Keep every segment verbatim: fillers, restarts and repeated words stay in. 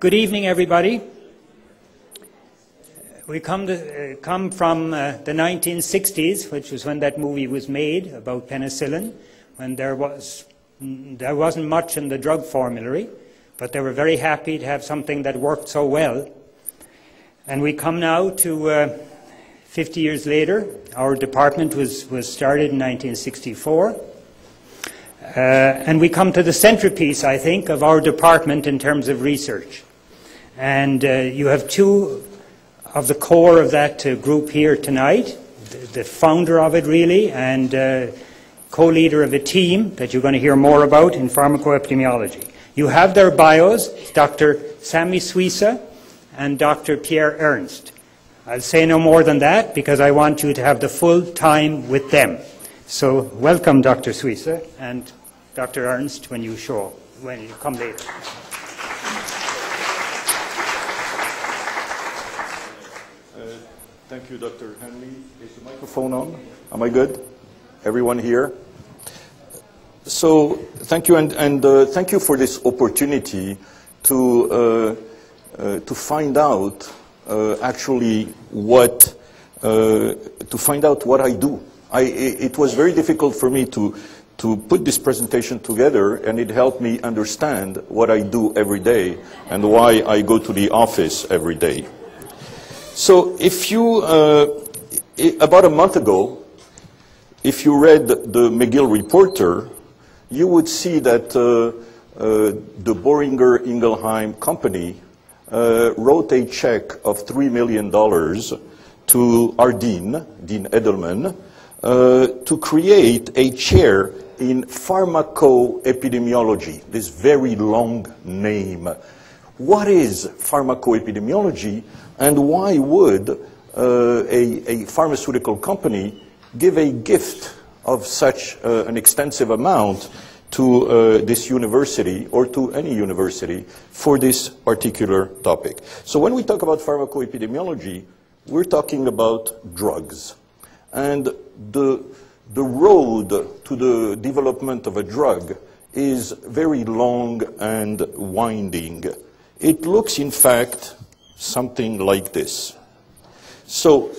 Good evening, everybody. We come, to, uh, come from uh, the nineteen sixties, which was when that movie was made about penicillin, when there, was, there wasn't much in the drug formulary, but they were very happy to have something that worked so well. And we come now to uh, fifty years later. Our department was, was started in nineteen sixty-four. Uh, and we come to the centerpiece, I think, of our department in terms of research. And uh, you have two of the core of that uh, group here tonight, the, the founder of it, really, and uh, co-leader of a team that you're going to hear more about in pharmacoepidemiology. You have their bios, Doctor Sami Suisa and Doctor Pierre Ernst. I'll say no more than that because I want you to have the full time with them. So welcome, Doctor Suisa and Doctor Ernst, when you show up, when you come later. Uh, thank you, Doctor Henley. Is the microphone on? Am I good? Everyone here? So thank you, and, and uh, thank you for this opportunity to uh, uh, to find out uh, actually what uh, to find out what I do. I, it was very difficult for me to, to put this presentation together, and it helped me understand what I do every day and why I go to the office every day. So if you, uh, about a month ago, if you read the McGill Reporter, you would see that uh, uh, the Boehringer Ingelheim company uh, wrote a check of three million dollars to our dean, Dean Edelman, Uh, to create a chair in pharmacoepidemiology, this very long name. What is pharmacoepidemiology, and why would uh, a, a pharmaceutical company give a gift of such uh, an extensive amount to uh, this university, or to any university, for this particular topic? So when we talk about pharmacoepidemiology, we're talking about drugs. And the, the road to the development of a drug is very long and winding. It looks, in fact, something like this. So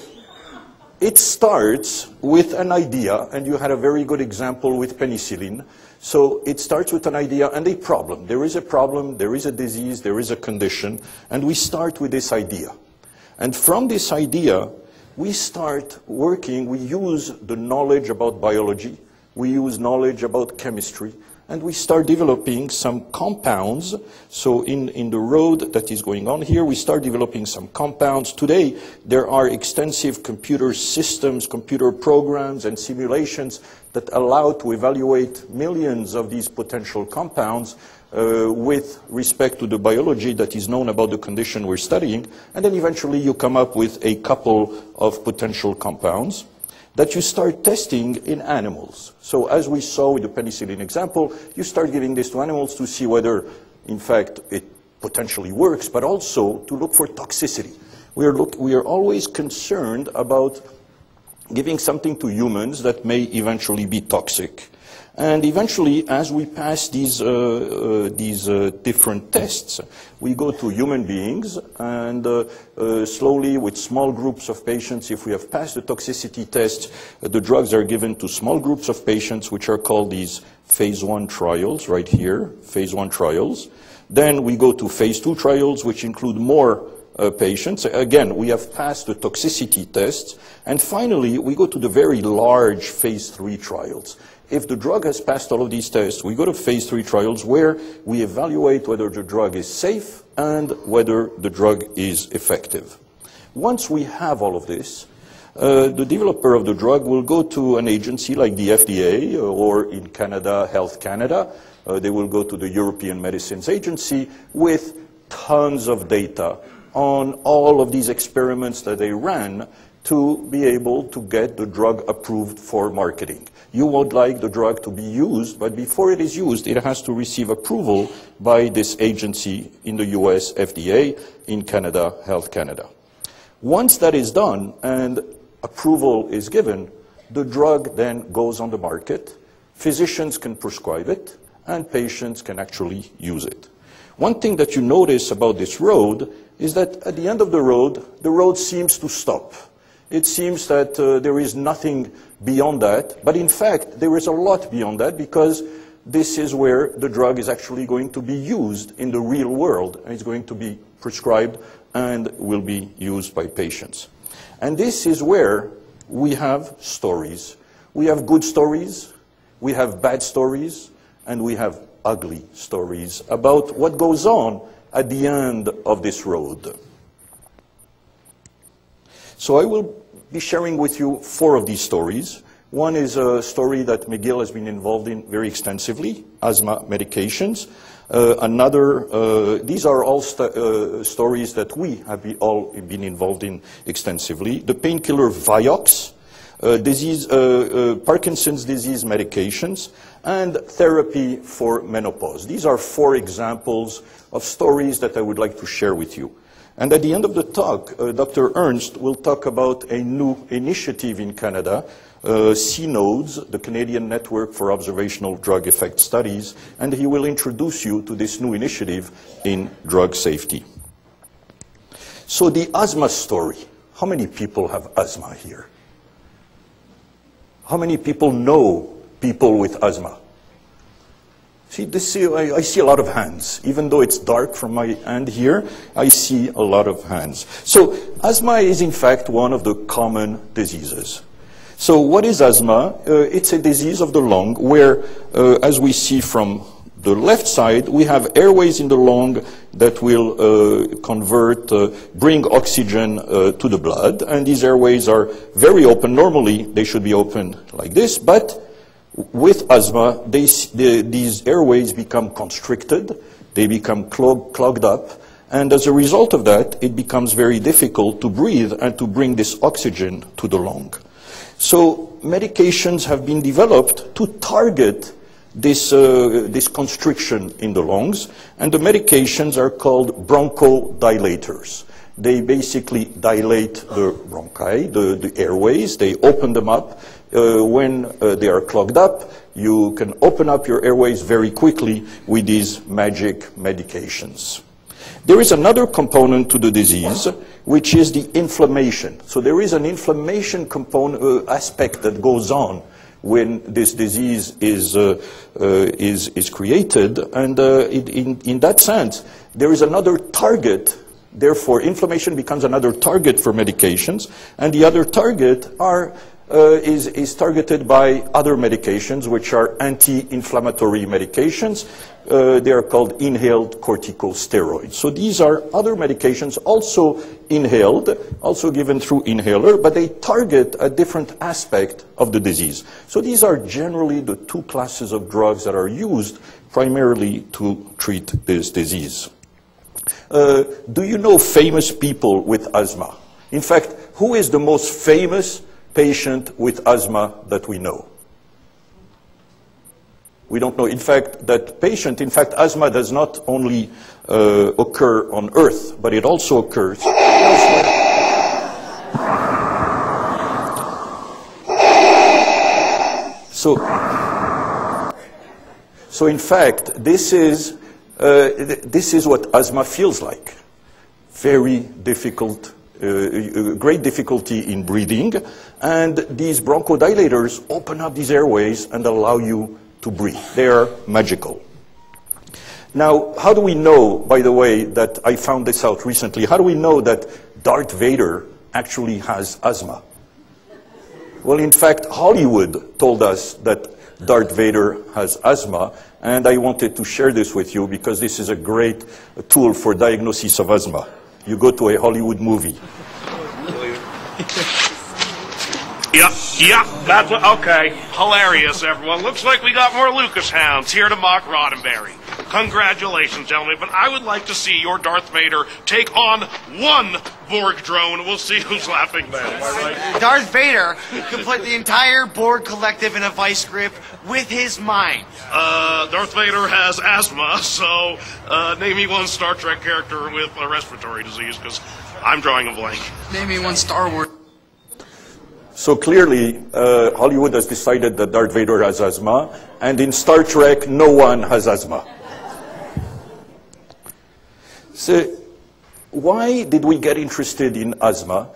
it starts with an idea, and you had a very good example with penicillin. So it starts with an idea and a problem. There is a problem, there is a disease, there is a condition, and we start with this idea. And from this idea, we start working, we use the knowledge about biology, we use knowledge about chemistry, and we start developing some compounds. So in, in the road that is going on here, we start developing some compounds. Today, there are extensive computer systems, computer programs, and simulations that allow to evaluate millions of these potential compounds Uh, with respect to the biology that is known about the condition we're studying, and then eventually you come up with a couple of potential compounds that you start testing in animals. So as we saw with the penicillin example, you start giving this to animals to see whether, in fact, it potentially works, but also to look for toxicity. We are, look, we are always concerned about giving something to humans that may eventually be toxic. And eventually, as we pass these, uh, uh, these uh, different tests, we go to human beings, and uh, uh, slowly, with small groups of patients, if we have passed the toxicity test, uh, the drugs are given to small groups of patients, which are called these phase one trials, right here, phase one trials. Then we go to phase two trials, which include more Uh, patients. Again, we have passed the toxicity tests. And finally, we go to the very large phase three trials. If the drug has passed all of these tests, we go to phase three trials where we evaluate whether the drug is safe and whether the drug is effective. Once we have all of this, uh, the developer of the drug will go to an agency like the F D A, or in Canada, Health Canada. Uh, they will go to the European Medicines Agency with tons of data on all of these experiments that they ran to be able to get the drug approved for marketing. You would like the drug to be used, but before it is used, it has to receive approval by this agency in the U S, F D A, in Canada, Health Canada. Once that is done and approval is given, the drug then goes on the market. Physicians can prescribe it, and patients can actually use it. One thing that you notice about this road is that at the end of the road, the road seems to stop. It seems that uh, there is nothing beyond that, but in fact, there is a lot beyond that, because this is where the drug is actually going to be used in the real world, and it's going to be prescribed and will be used by patients. And this is where we have stories. We have good stories, we have bad stories, and we have ugly stories about what goes on at the end of this road. So I will be sharing with you four of these stories. One is a story that McGill has been involved in very extensively, asthma medications. Uh, another, uh, these are all st uh, stories that we have be all been involved in extensively. The painkiller Vioxx, uh, disease, uh, uh, Parkinson's disease medications, and therapy for menopause. These are four examples of stories that I would like to share with you. And at the end of the talk, uh, Doctor Ernst will talk about a new initiative in Canada, uh, C NODS, the Canadian Network for Observational Drug Effect Studies, and he will introduce you to this new initiative in drug safety. So the asthma story. How many people have asthma here? How many people know people with asthma? See, this, I, I see a lot of hands. Even though it's dark from my hand here, I see a lot of hands. So asthma is, in fact, one of the common diseases. So what is asthma? Uh, it's a disease of the lung where, uh, as we see from the left side, we have airways in the lung that will uh, convert, uh, bring oxygen uh, to the blood. And these airways are very open. Normally, they should be open like this, but with asthma, they, they, these airways become constricted, they become clog, clogged up, and as a result of that, it becomes very difficult to breathe and to bring this oxygen to the lung. So medications have been developed to target this, uh, this constriction in the lungs, and the medications are called bronchodilators. They basically dilate the bronchi, the, the airways, they open them up. Uh, when uh, they are clogged up, you can open up your airways very quickly with these magic medications. There is another component to the disease, which is the inflammation. So there is an inflammation component uh, aspect that goes on when this disease is, uh, uh, is, is created. And uh, it, in, in that sense, there is another target. Therefore, inflammation becomes another target for medications. And the other target are Uh, is, is targeted by other medications, which are anti-inflammatory medications. Uh, they are called inhaled corticosteroids. So these are other medications also inhaled, also given through inhaler, but they target a different aspect of the disease. So these are generally the two classes of drugs that are used primarily to treat this disease. Uh, do you know famous people with asthma? In fact, who is the most famous patient with asthma that we know? We don't know. In fact, that patient, in fact, asthma does not only uh, occur on Earth, but it also occurs elsewhere. So, so in fact, this is, uh, th this is what asthma feels like. Very difficult, Uh, great difficulty in breathing, and these bronchodilators open up these airways and allow you to breathe. They are magical. Now, how do we know, by the way, that I found this out recently, how do we know that Darth Vader actually has asthma? Well, in fact, Hollywood told us that Darth Vader has asthma, and I wanted to share this with you because this is a great tool for diagnosis of asthma. You go to a Hollywood movie. Yep, yep, that's what, okay. Hilarious, everyone. Looks like we got more Lucas hounds here to mock Roddenberry. Congratulations, gentlemen, but I would like to see your Darth Vader take on one Borg drone. We'll see who's laughing best. Darth Vader could put the entire Borg collective in a vice grip with his mind. Uh, Darth Vader has asthma, so uh, name me one Star Trek character with a respiratory disease, because I'm drawing a blank. Name me one Star Wars. So clearly, uh, Hollywood has decided that Darth Vader has asthma, and in Star Trek, no one has asthma. So why did we get interested in asthma?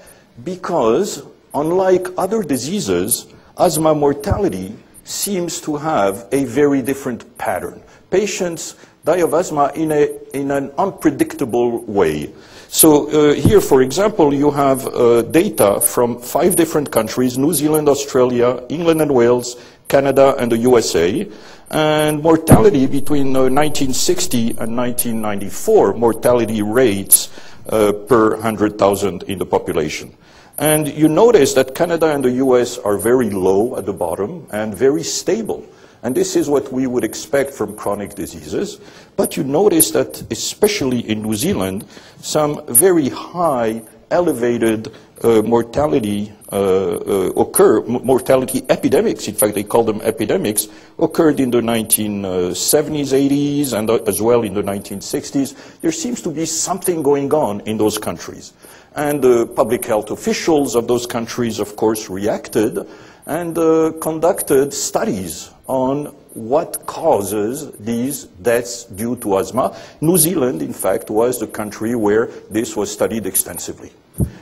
Because unlike other diseases, asthma mortality seems to have a very different pattern. Patients die of asthma in, a, in an unpredictable way. So uh, here, for example, you have uh, data from five different countries, New Zealand, Australia, England and Wales, Canada and the U S A, and mortality between uh, nineteen sixty and nineteen ninety-four, mortality rates uh, per one hundred thousand in the population. And you notice that Canada and the U S are very low at the bottom and very stable. And this is what we would expect from chronic diseases. But you notice that, especially in New Zealand, some very high elevated uh, mortality uh, uh, occur, mortality epidemics, in fact they call them epidemics, occurred in the nineteen seventies, eighties, and as well in the nineteen sixties. There seems to be something going on in those countries. And the uh, public health officials of those countries, of course, reacted and uh, conducted studies on what causes these deaths due to asthma. New Zealand, in fact, was the country where this was studied extensively.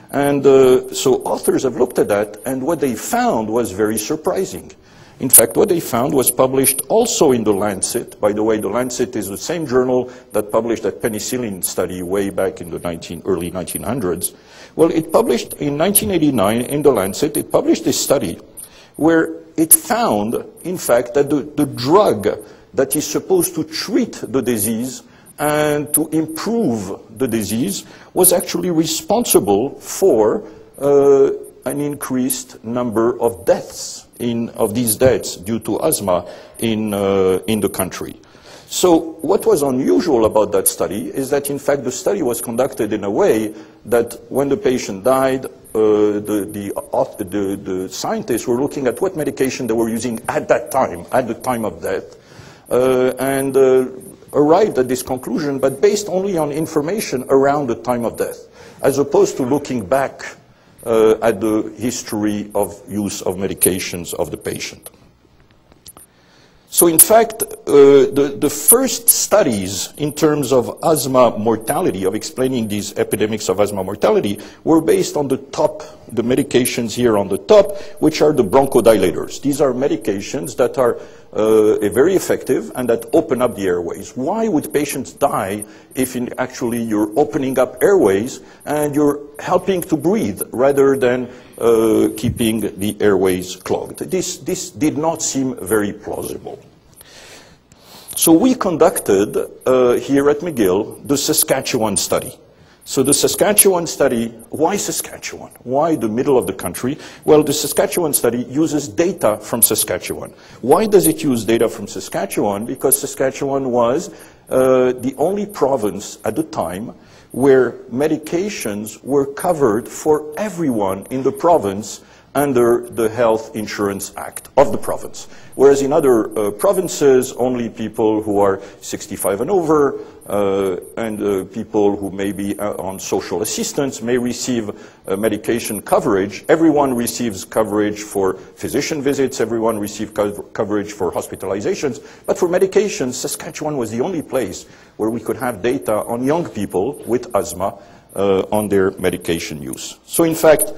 And uh, so authors have looked at that, and what they found was very surprising. In fact, what they found was published also in the Lancet. By the way, the Lancet is the same journal that published that penicillin study way back in the nineteen, early nineteen hundreds. Well, it published in nineteen eighty-nine in the Lancet, it published this study where it found, in fact, that the, the drug that is supposed to treat the disease and to improve the disease was actually responsible for uh, an increased number of deaths, in, of these deaths due to asthma in, uh, in the country. So what was unusual about that study is that, in fact, the study was conducted in a way that when the patient died, Uh, the, the, uh, the, the scientists were looking at what medication they were using at that time, at the time of death, uh, and uh, arrived at this conclusion, but based only on information around the time of death, as opposed to looking back uh, at the history of use of medications of the patient. So in fact, uh, the, the first studies in terms of asthma mortality, of explaining these epidemics of asthma mortality, were based on the top, the medications here on the top, which are the bronchodilators. These are medications that are uh, very effective and that open up the airways. Why would patients die if in actually you're opening up airways and you're helping to breathe rather than Uh, keeping the airways clogged? This, this did not seem very plausible. So we conducted uh, here at McGill the Saskatchewan study. So the Saskatchewan study, why Saskatchewan? Why the middle of the country? Well, the Saskatchewan study uses data from Saskatchewan. Why does it use data from Saskatchewan? Because Saskatchewan was uh, the only province at the time where medications were covered for everyone in the province under the Health Insurance Act of the province. Whereas in other uh, provinces, only people who are sixty-five and over uh, and uh, people who may be uh, on social assistance may receive uh, medication coverage. Everyone receives coverage for physician visits, everyone receives co coverage for hospitalizations, but for medications, Saskatchewan was the only place where we could have data on young people with asthma uh, on their medication use. So in fact,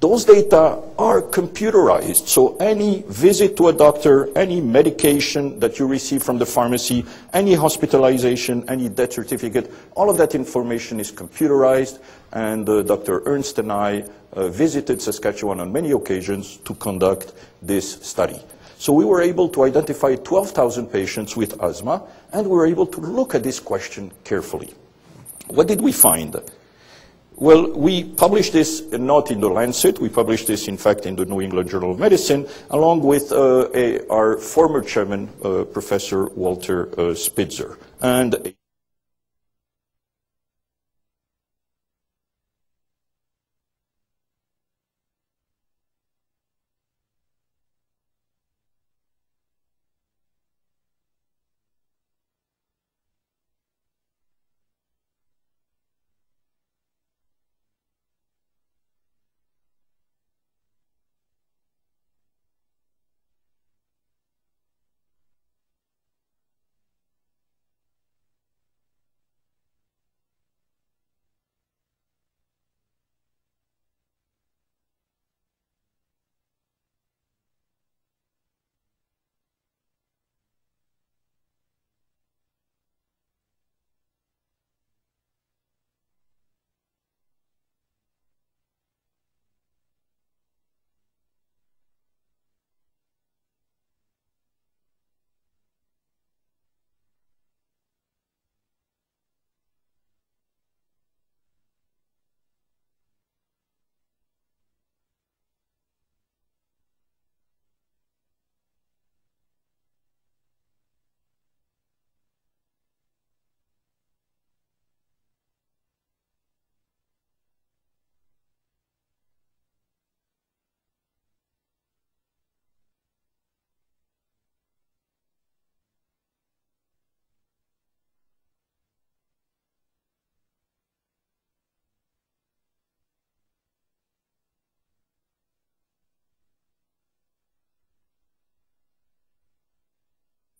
those data are computerized, so any visit to a doctor, any medication that you receive from the pharmacy, any hospitalization, any death certificate, all of that information is computerized, and uh, Doctor Ernst and I uh, visited Saskatchewan on many occasions to conduct this study. So we were able to identify twelve thousand patients with asthma, and we were able to look at this question carefully. What did we find? Well, we published this not in the Lancet, we published this in fact in the New England Journal of Medicine, along with uh, a, our former chairman, uh, Professor Walter uh, Spitzer. And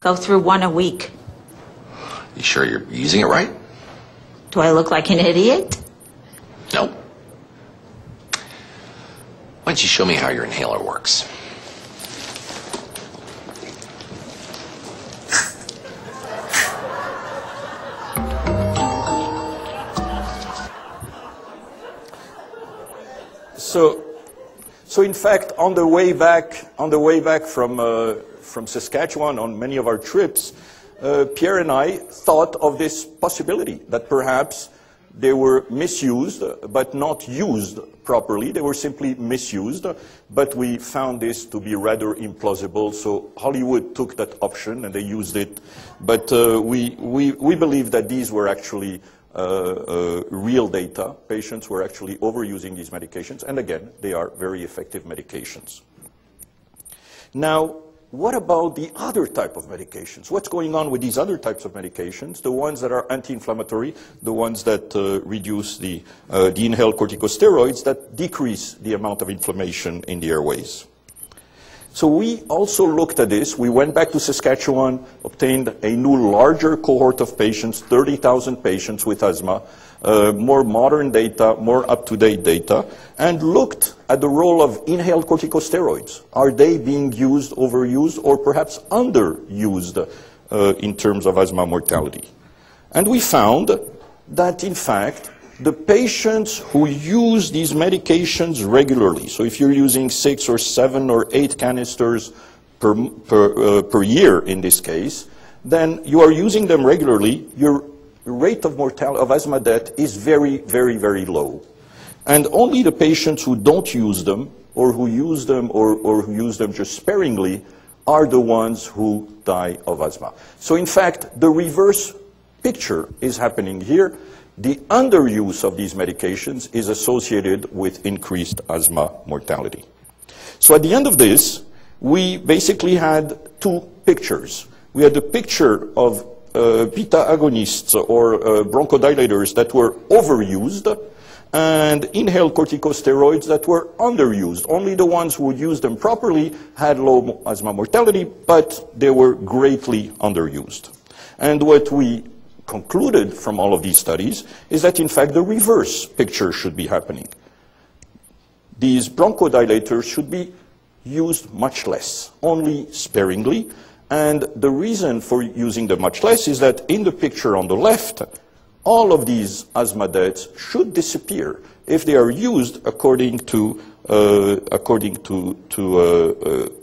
Go through one a week. You sure you're using it right? Do I look like an idiot? No. Why don't you show me how your inhaler works? So, so in fact, on the way back, on the way back from uh, from Saskatchewan, on many of our trips, uh, Pierre and I thought of this possibility that perhaps they were misused, but not used properly. They were simply misused, but we found this to be rather implausible. So Hollywood took that option and they used it, but uh, we we we believe that these were actually. Uh, uh, real data. Patients were actually overusing these medications, and again, they are very effective medications. Now, what about the other type of medications? What's going on with these other types of medications, the ones that are anti-inflammatory, the ones that uh, reduce the, uh, the inhaled corticosteroids that decrease the amount of inflammation in the airways? So we also looked at this. We went back to Saskatchewan, obtained a new larger cohort of patients, thirty thousand patients with asthma, uh, more modern data, more up-to-date data, and looked at the role of inhaled corticosteroids. Are they being used, overused, or perhaps underused uh, in terms of asthma mortality? And we found that, in fact, the patients who use these medications regularly, so if you're using six or seven or eight canisters per, per, uh, per year in this case, then you are using them regularly, your rate of, mortality, of asthma death is very, very, very low. And only the patients who don't use them, or who use them, or, or who use them just sparingly, are the ones who die of asthma. So in fact, the reverse picture is happening here. The underuse of these medications is associated with increased asthma mortality. So at the end of this, we basically had two pictures. We had the picture of uh, beta agonists or uh, bronchodilators that were overused and inhaled corticosteroids that were underused. Only the ones who would use them properly had low asthma mortality, but they were greatly underused. And what we concluded from all of these studies is that, in fact, the reverse picture should be happening. These bronchodilators should be used much less, only sparingly. And the reason for using them much less is that in the picture on the left, all of these asthma deaths should disappear if they are used according to, uh, according to, to uh, uh,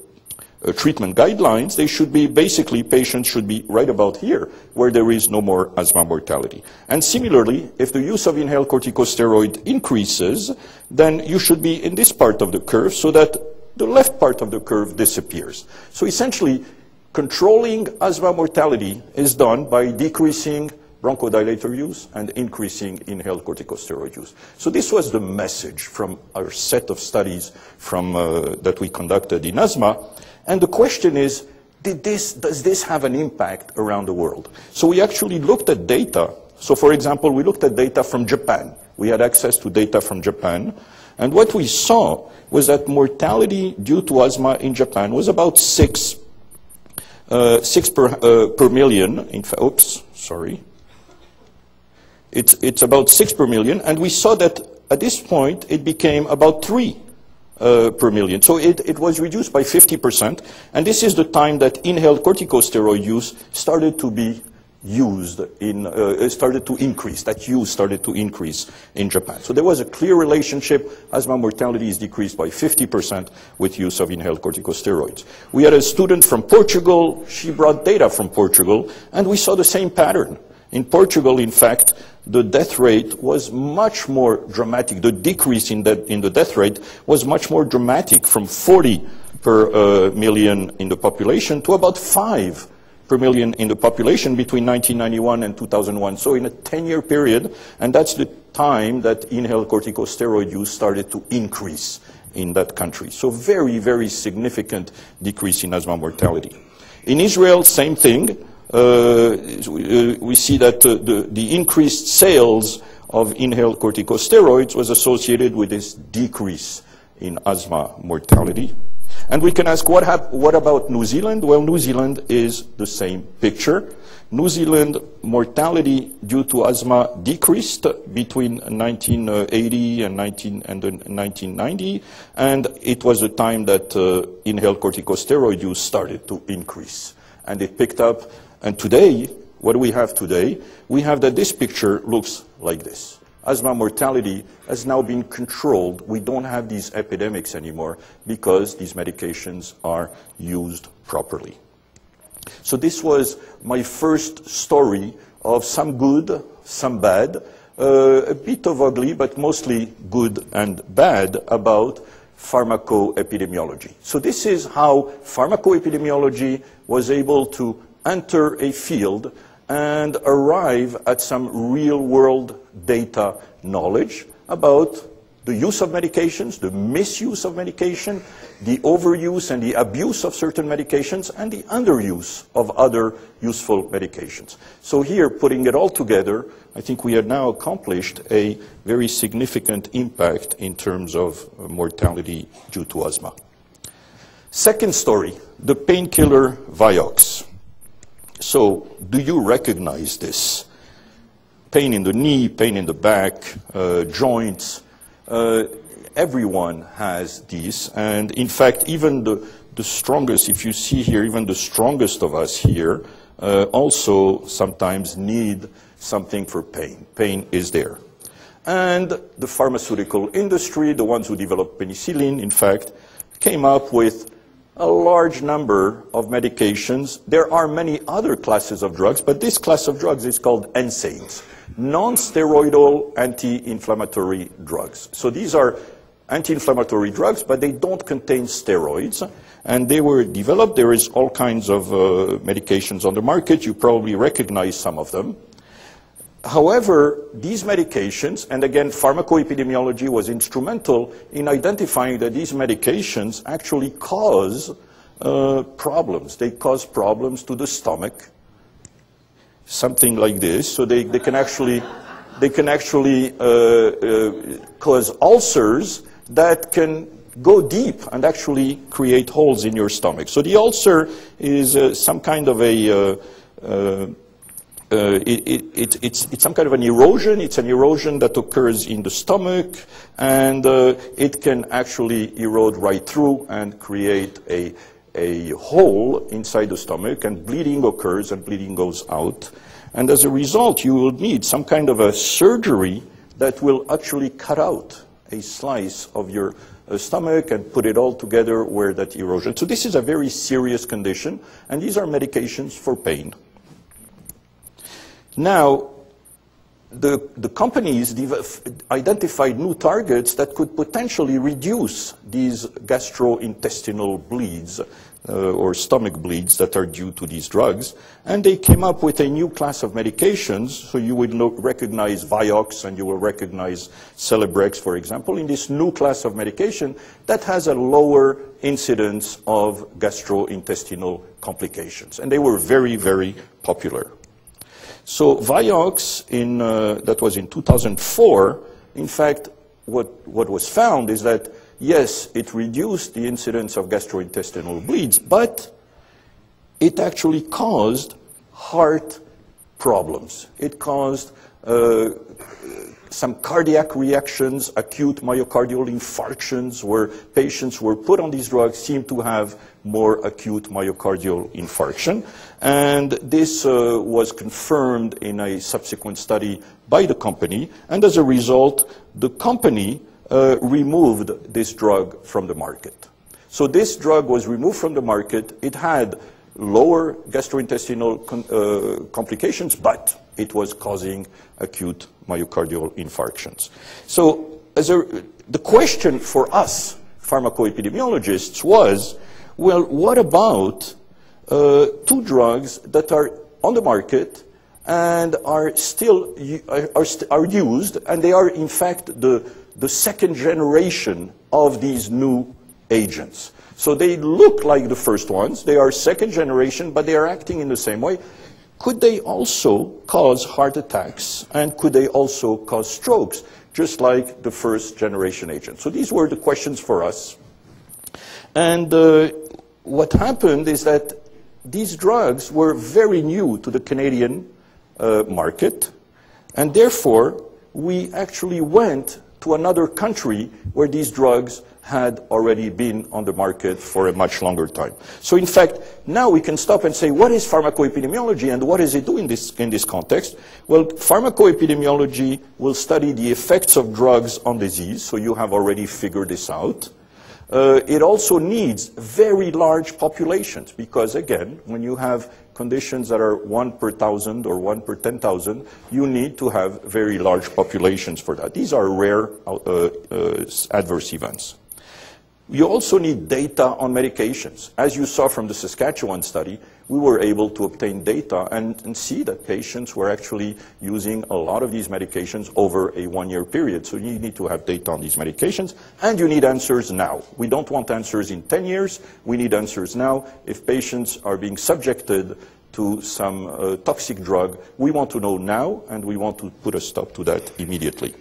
Uh, treatment guidelines. They should be basically, patients should be right about here where there is no more asthma mortality. And similarly, if the use of inhaled corticosteroid increases, then you should be in this part of the curve so that the left part of the curve disappears. So essentially, controlling asthma mortality is done by decreasing bronchodilator use and increasing inhaled corticosteroid use. So this was the message from our set of studies from, uh, that we conducted in asthma. And the question is, did this, does this have an impact around the world? So we actually looked at data. So for example, we looked at data from Japan. We had access to data from Japan. And what we saw was that mortality due to asthma in Japan was about six, uh, six per, uh, per million. In fact, oops, sorry. It's, it's about six per million. And we saw that at this point, it became about three. Uh, per million. So it, it was reduced by fifty percent, and this is the time that inhaled corticosteroid use started to be used in, uh, started to increase, that use started to increase in Japan. So there was a clear relationship. Asthma mortality is decreased by fifty percent with use of inhaled corticosteroids. We had a student from Portugal. She brought data from Portugal, and we saw the same pattern. In Portugal, in fact, the death rate was much more dramatic. The decrease in, that, in the death rate was much more dramatic, from forty per uh, million in the population to about five per million in the population between nineteen ninety-one and two thousand one. So in a ten-year period, and that's the time that inhaled corticosteroid use started to increase in that country. So very, very significant decrease in asthma mortality. In Israel, same thing. Uh, we, uh, we see that uh, the, the increased sales of inhaled corticosteroids was associated with this decrease in asthma mortality. And we can ask, what, hap what about New Zealand? Well, New Zealand is the same picture. New Zealand mortality due to asthma decreased between nineteen eighty and, nineteen, and nineteen ninety, and it was the time that uh, inhaled corticosteroid use started to increase. And it picked up, and today, what do we have today? We have that this picture looks like this. Asthma mortality has now been controlled. We don't have these epidemics anymore because these medications are used properly. So this was my first story of some good, some bad, uh, a bit of ugly, but mostly good and bad about pharmacoepidemiology. So this is how pharmacoepidemiology was able to enter a field and arrive at some real-world data knowledge about the use of medications, the misuse of medication, the overuse and the abuse of certain medications, and the underuse of other useful medications. So here, putting it all together, I think we have now accomplished a very significant impact in terms of mortality due to asthma. Second story, the painkiller Vioxx. So, do you recognize this? Pain in the knee, pain in the back, uh, joints. Uh, everyone has these. And in fact, even the, the strongest, if you see here, even the strongest of us here uh, also sometimes need something for pain. Pain is there. And the pharmaceutical industry, the ones who developed penicillin, in fact, came up with a large number of medications. There are many other classes of drugs, but this class of drugs is called N SAIDs, non-steroidal anti-inflammatory drugs. So these are anti-inflammatory drugs, but they don't contain steroids, and they were developed. There is all kinds of uh, medications on the market. You probably recognize some of them. However, these medications, and again, pharmacoepidemiology was instrumental in identifying that these medications actually cause uh, problems. They cause problems to the stomach, something like this. So they, they can actually, they can actually uh, uh, cause ulcers that can go deep and actually create holes in your stomach. So the ulcer is uh, some kind of a... Uh, uh, Uh, it, it, it, it's, it's some kind of an erosion. It's an erosion that occurs in the stomach, and uh, it can actually erode right through and create a, a hole inside the stomach, and bleeding occurs and bleeding goes out. And as a result, you will need some kind of a surgery that will actually cut out a slice of your uh, stomach and put it all together where that erosion. So this is a very serious condition, and these are medications for pain. Now, the, the companies identified new targets that could potentially reduce these gastrointestinal bleeds uh, or stomach bleeds that are due to these drugs, and they came up with a new class of medications. So you would look, recognize Vioxx, and you will recognize Celebrex, for example, in this new class of medication that has a lower incidence of gastrointestinal complications, and they were very, very popular. So Vioxx, in, uh, that was in two thousand four, in fact, what, what was found is that, yes, it reduced the incidence of gastrointestinal bleeds, but it actually caused heart problems. It caused uh, some cardiac reactions, acute myocardial infarctions, where patients who were put on these drugs seemed to have more acute myocardial infarction. And this uh, was confirmed in a subsequent study by the company. And as a result, the company uh, removed this drug from the market. So this drug was removed from the market. It had lower gastrointestinal com uh, complications, but it was causing acute myocardial infarctions. So as a, the question for us pharmacoepidemiologists was, well, what about uh, two drugs that are on the market and are still are, are used, and they are in fact the, the second generation of these new agents. So they look like the first ones, they are second generation, but they are acting in the same way. Could they also cause heart attacks, and could they also cause strokes, just like the first generation agents? So these were the questions for us. And uh, what happened is that these drugs were very new to the Canadian uh, market, and therefore we actually went to another country where these drugs had already been on the market for a much longer time. So in fact, now we can stop and say, what is pharmacoepidemiology and what does it do in this, in this context? Well, pharmacoepidemiology will study the effects of drugs on disease, so you have already figured this out. Uh, it also needs very large populations because, again, when you have conditions that are one per thousand or one per ten thousand, you need to have very large populations for that. These are rare uh, uh, adverse events. You also need data on medications. As you saw from the Saskatchewan study, we were able to obtain data and, and see that patients were actually using a lot of these medications over a one-year period. So you need to have data on these medications, and you need answers now. We don't want answers in ten years. We need answers now. If patients are being subjected to some uh, toxic drug, we want to know now, and we want to put a stop to that immediately.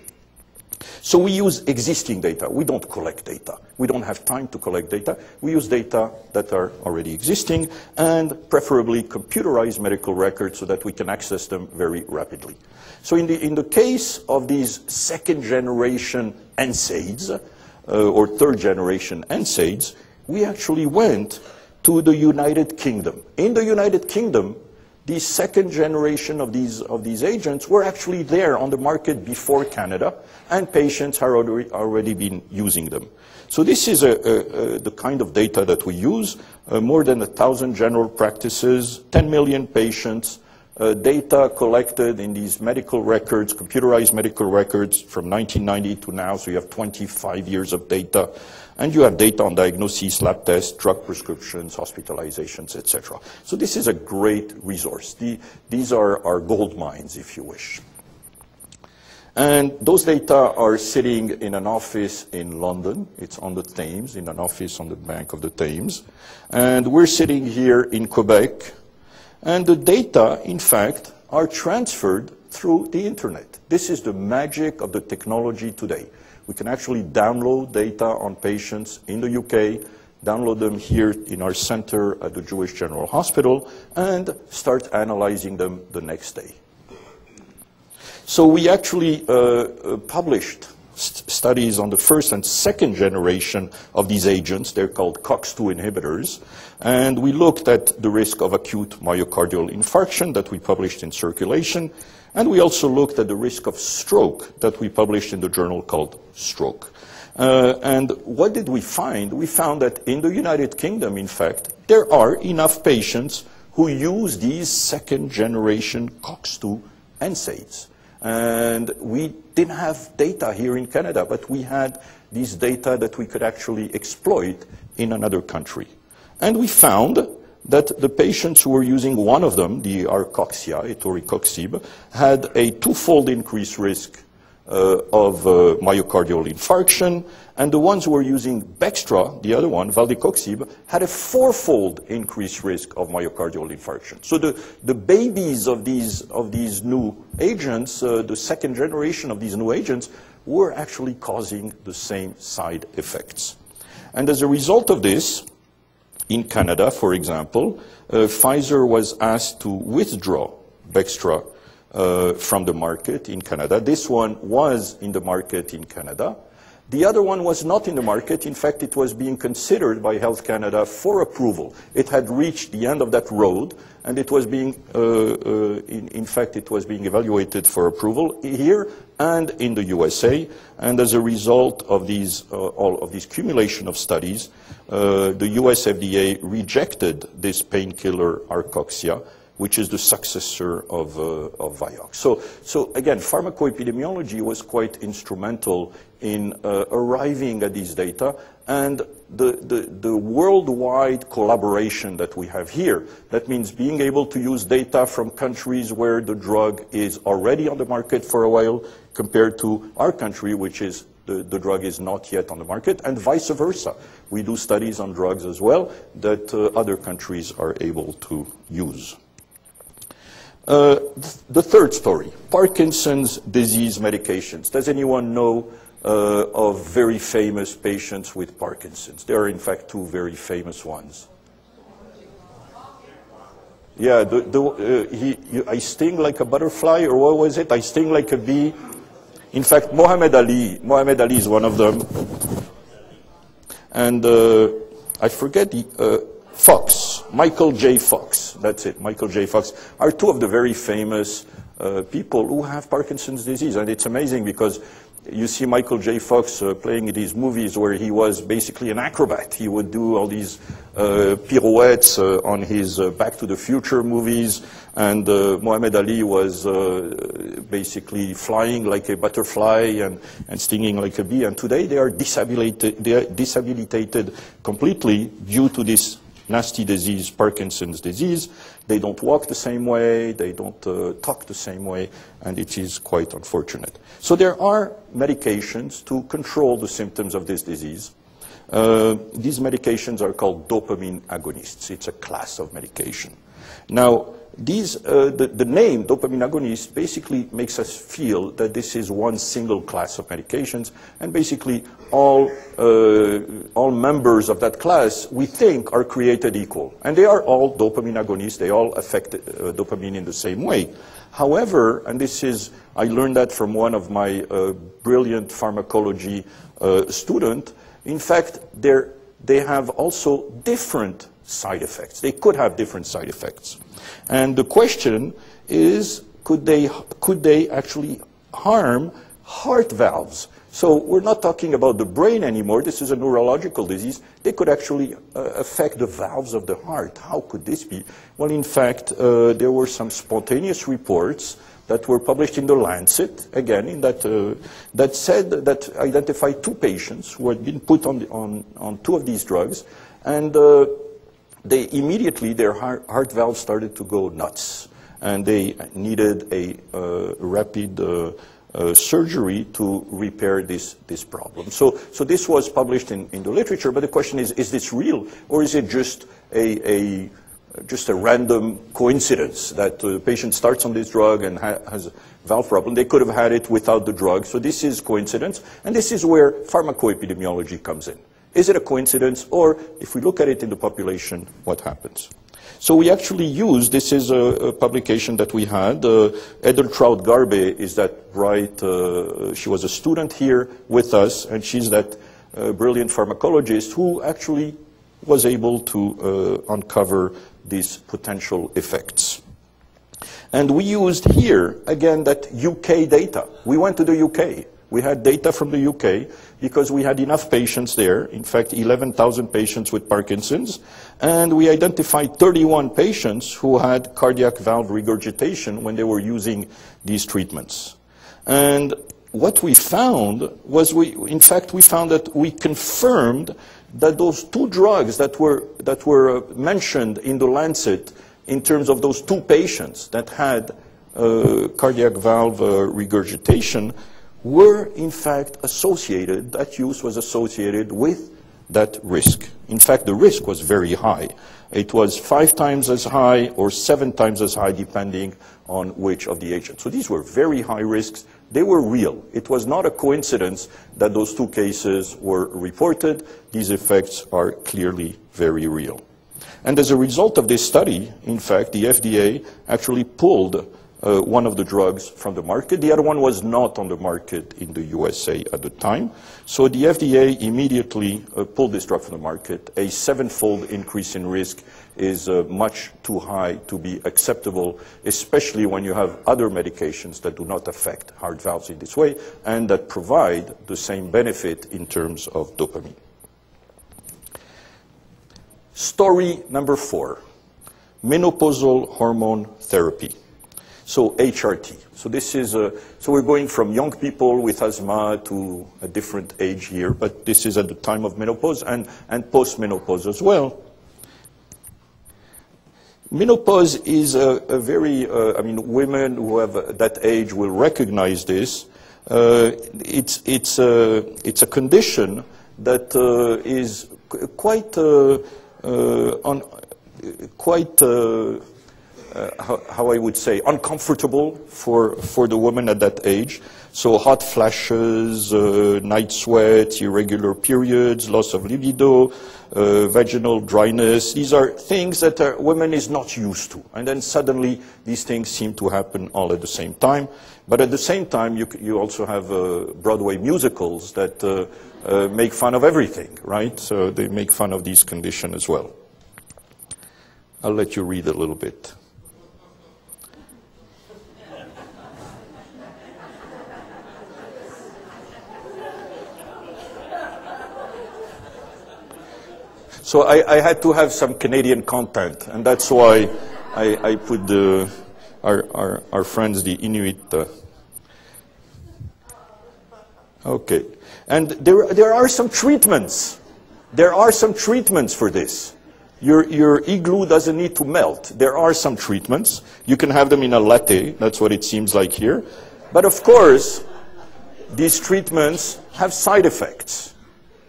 So we use existing data. We don't collect data. We don't have time to collect data. We use data that are already existing and preferably computerized medical records so that we can access them very rapidly. So in the, in the case of these second generation N SAIDs uh, or third generation N SAIDs, we actually went to the United Kingdom. In the United Kingdom, the second generation of these, of these agents were actually there on the market before Canada, and patients had already, already been using them. So this is a, a, a, the kind of data that we use, uh, more than a thousand general practices, ten million patients, uh, data collected in these medical records, computerized medical records from nineteen ninety to now, so you have twenty-five years of data. And you have data on diagnoses, lab tests, drug prescriptions, hospitalizations, et cetera. So this is a great resource. The, these are our gold mines, if you wish. And those data are sitting in an office in London. It's on the Thames, in an office on the bank of the Thames. And we're sitting here in Quebec. And the data, in fact, are transferred through the internet. This is the magic of the technology today. We can actually download data on patients in the U K, download them here in our center at the Jewish General Hospital, and start analyzing them the next day. So we actually uh, published st studies on the first and second generation of these agents. They're called COX two inhibitors. And we looked at the risk of acute myocardial infarction that we published in Circulation. And we also looked at the risk of stroke that we published in the journal called Stroke. Uh, and what did we find? We found that in the United Kingdom, in fact, there are enough patients who use these second-generation COX two N SAIDs. And we didn't have data here in Canada, but we had these data that we could actually exploit in another country. And we found that the patients who were using one of them, the Arcoxia, etoricoxib, had a twofold increased risk uh, of uh, myocardial infarction, and the ones who were using Bextra, the other one, valdecoxib, had a fourfold increased risk of myocardial infarction. So the, the babies of these, of these new agents, uh, the second generation of these new agents, were actually causing the same side effects. And as a result of this, in Canada, for example, uh, Pfizer was asked to withdraw Bextra uh, from the market in Canada. This one was in the market in Canada. The other one was not in the market. In fact, it was being considered by Health Canada for approval. It had reached the end of that road, and it was being, uh, uh, in, in fact, it was being evaluated for approval here and in the U S A. And as a result of these, uh, all of these accumulation of studies, Uh, the U S F D A rejected this painkiller Arcoxia, which is the successor of, uh, of Vioxx. So, so again, pharmacoepidemiology was quite instrumental in uh, arriving at these data, and the, the, the worldwide collaboration that we have here. That means being able to use data from countries where the drug is already on the market for a while compared to our country, which is The, the drug is not yet on the market, and vice versa. We do studies on drugs as well that uh, other countries are able to use. Uh, th the third story, Parkinson's disease medications. Does anyone know uh, of very famous patients with Parkinson's. There are, in fact, two very famous ones. Yeah, the, the, uh, he, you, I sting like a butterfly, or what was it? I sting like a bee. In fact, Muhammad Ali, Muhammad Ali is one of them. And uh, I forget, the, uh, Fox, Michael J. Fox, that's it, Michael J. Fox, are two of the very famous uh, people who have Parkinson's disease. And it's amazing because you see Michael J. Fox uh, playing in these movies where he was basically an acrobat. He would do all these uh, pirouettes uh, on his uh, Back to the Future movies, and uh, Muhammad Ali was uh, basically flying like a butterfly and, and stinging like a bee. And today they are disabilitated, they are disabilitated completely due to this nasty disease, Parkinson's disease. They don't walk the same way, they don't uh, talk the same way, and it is quite unfortunate. So there are medications to control the symptoms of this disease. Uh, these medications are called dopamine agonists. It's a class of medication. Now, these, uh, the, the name dopamine agonist basically makes us feel that this is one single class of medications, and basically all, uh, all members of that class we think are created equal. And they are all dopamine agonists, they all affect uh, dopamine in the same way. However, and this is, I learned that from one of my uh, brilliant pharmacology uh, student, in fact, they're, they have also different side effects. They could have different side effects. And the question is, could they, could they actually harm heart valves? So we're not talking about the brain anymore. This is a neurological disease. They could actually uh, affect the valves of the heart. How could this be? Well, in fact, uh, there were some spontaneous reports that were published in the Lancet, again, in that, uh, that said that identified two patients who had been put on, the, on, on two of these drugs, and uh, they immediately, their heart, heart valves started to go nuts, and they needed a uh, rapid uh, uh, surgery to repair this, this problem. So, so this was published in, in the literature, but the question is, is this real, or is it just a, a, just a random coincidence that uh, the patient starts on this drug and ha has a valve problem? They could have had it without the drug, so this is coincidence, and this is where pharmacoepidemiology comes in. Is it a coincidence, or if we look at it in the population, what happens? So we actually use, this is a, a publication that we had, uh, Edeltraud Garbe is that bright, uh, she was a student here with us, and she's that uh, brilliant pharmacologist who actually was able to uh, uncover these potential effects. And we used here, again, that U K data. We went to the U K. We had data from the U K because we had enough patients there, in fact eleven thousand patients with Parkinson's, and we identified thirty-one patients who had cardiac valve regurgitation when they were using these treatments. And what we found was, we, in fact, we found that we confirmed that those two drugs that were, that were mentioned in the Lancet in terms of those two patients that had uh, cardiac valve uh, regurgitation were in fact associated, that use was associated with that risk. In fact, the risk was very high. It was five times as high or seven times as high depending on which of the agents. So these were very high risks. They were real. It was not a coincidence that those two cases were reported. These effects are clearly very real. And as a result of this study, in fact, the F D A actually pulled Uh, one of the drugs from the market. The other one was not on the market in the U S A at the time. So the F D A immediately uh, pulled this drug from the market. A sevenfold increase in risk is uh, much too high to be acceptable, especially when you have other medications that do not affect heart valves in this way and that provide the same benefit in terms of dopamine. Story number four, menopausal hormone therapy. So H R T. So this is a, so we're going from young people with asthma to a different age here, but this is at the time of menopause and, and post-menopause as well. Menopause is a, a very, uh, I mean, women who have that age will recognize this. Uh, it's, it's, a, it's a condition that uh, is quite, uh, uh, on, quite, uh, Uh, how, how I would say, uncomfortable for, for the woman at that age. So hot flashes, uh, night sweat, irregular periods, loss of libido, uh, vaginal dryness. These are things that a woman is not used to. And then suddenly these things seem to happen all at the same time. But at the same time, you, you also have uh, Broadway musicals that uh, uh, make fun of everything, right? So they make fun of these conditions as well. I'll let you read a little bit. So I, I had to have some Canadian content, and that's why I, I put the, our, our, our friends, the Inuit. Uh, okay. And there, there are some treatments. There are some treatments for this. Your, your igloo doesn't need to melt. There are some treatments. You can have them in a latte. That's what it seems like here. But of course, these treatments have side effects,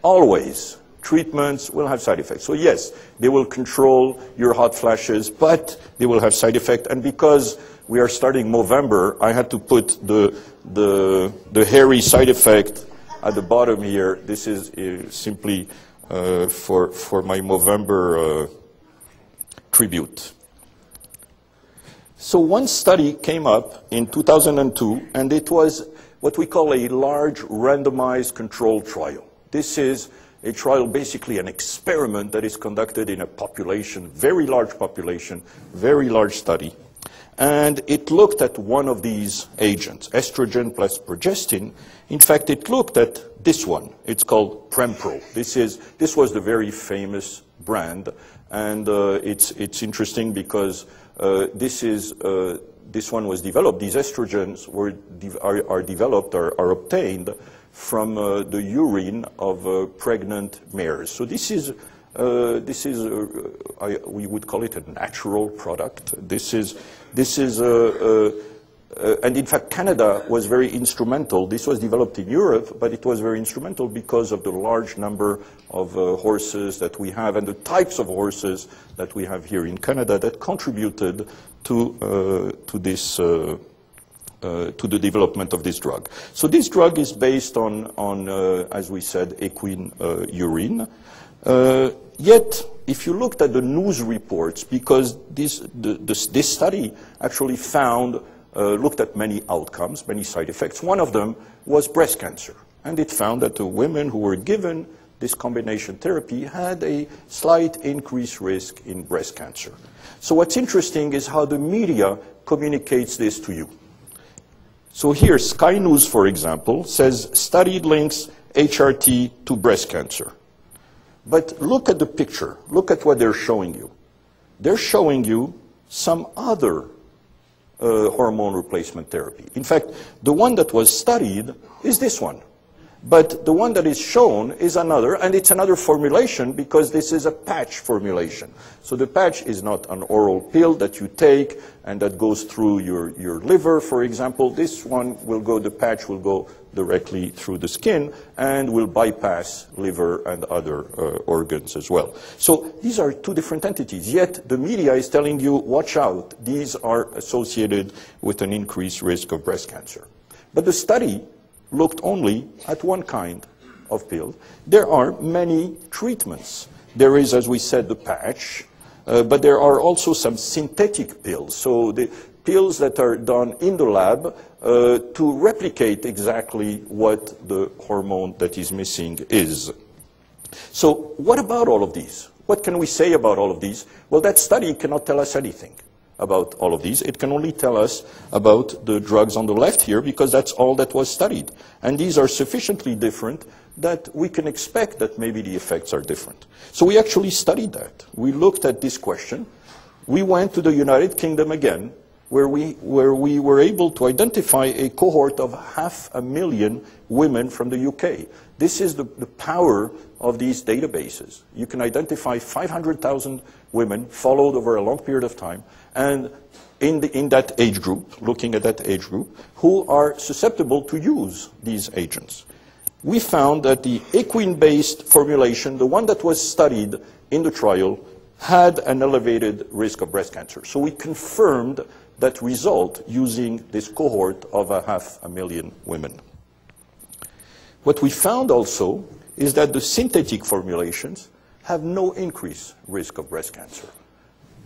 always. Treatments will have side effects. So yes, they will control your hot flashes, but they will have side effects. And because we are starting Movember, I had to put the, the, the hairy side effect at the bottom here. This is uh, simply uh, for, for my Movember uh, tribute. So one study came up in two thousand two, and it was what we call a large randomized controlled trial. This is a trial, basically an experiment that is conducted in a population, very large population, very large study. And it looked at one of these agents, estrogen plus progestin. In fact, it looked at this one. It's called Prempro. This, is, this was the very famous brand. And uh, it's, it's interesting because uh, this, is, uh, this one was developed. These estrogens were de are, are developed or are obtained from uh, the urine of uh, pregnant mares. So this is, uh, this is uh, I, we would call it a natural product. This is, this is uh, uh, uh, and in fact Canada was very instrumental. This was developed in Europe, but it was very instrumental because of the large number of uh, horses that we have and the types of horses that we have here in Canada that contributed to, uh, to this uh, Uh, to the development of this drug. So this drug is based on, on uh, as we said, equine uh, urine. Uh, yet, if you looked at the news reports, because this, the, this, this study actually found, uh, looked at many outcomes, many side effects. One of them was breast cancer. And it found that the women who were given this combination therapy had a slight increased risk in breast cancer. So what's interesting is how the media communicates this to you. So here, Sky News, for example, says study links H R T to breast cancer. But look at the picture. Look at what they're showing you. They're showing you some other uh, hormone replacement therapy. In fact, the one that was studied is this one. But the one that is shown is another, and it's another formulation because this is a patch formulation. So the patch is not an oral pill that you take and that goes through your, your liver, for example. This one will go, the patch will go directly through the skin and will bypass liver and other uh, organs as well. So these are two different entities, yet the media is telling you, watch out, these are associated with an increased risk of breast cancer. But the study looked only at one kind of pill. There are many treatments. There is, as we said, the patch, uh, but there are also some synthetic pills. So the pills that are done in the lab uh, to replicate exactly what the hormone that is missing is. So what about all of these? What can we say about all of these? Well, that study cannot tell us anything about all of these. It can only tell us about the drugs on the left here because that's all that was studied. And these are sufficiently different that we can expect that maybe the effects are different. So we actually studied that. We looked at this question. We went to the United Kingdom again, where we, where we were able to identify a cohort of half a million women from the U K. This is the, the power of these databases. You can identify five hundred thousand women followed over a long period of time, and in, the, in that age group, looking at that age group, who are susceptible to use these agents. We found that the equine-based formulation, the one that was studied in the trial, had an elevated risk of breast cancer. So we confirmed that result using this cohort of a half a million women. What we found also is that the synthetic formulations have no increased risk of breast cancer.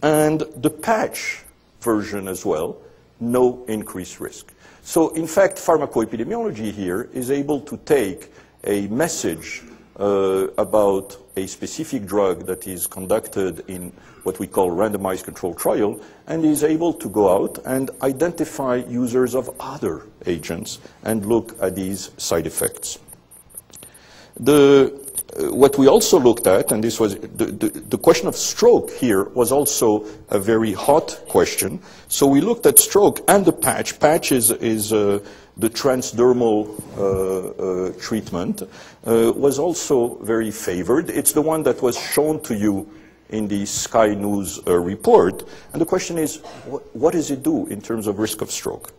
And the patch version as well, no increased risk. So in fact, pharmacoepidemiology here is able to take a message uh, about a specific drug that is conducted in what we call randomized control trial and is able to go out and identify users of other agents and look at these side effects. The What we also looked at, and this was the, the, the question of stroke here was also a very hot question. So we looked at stroke and the patch. Patch is, is uh, the transdermal uh, uh, treatment, uh, was also very favored. It's the one that was shown to you in the Sky News uh, report. And the question is, wh what does it do in terms of risk of stroke?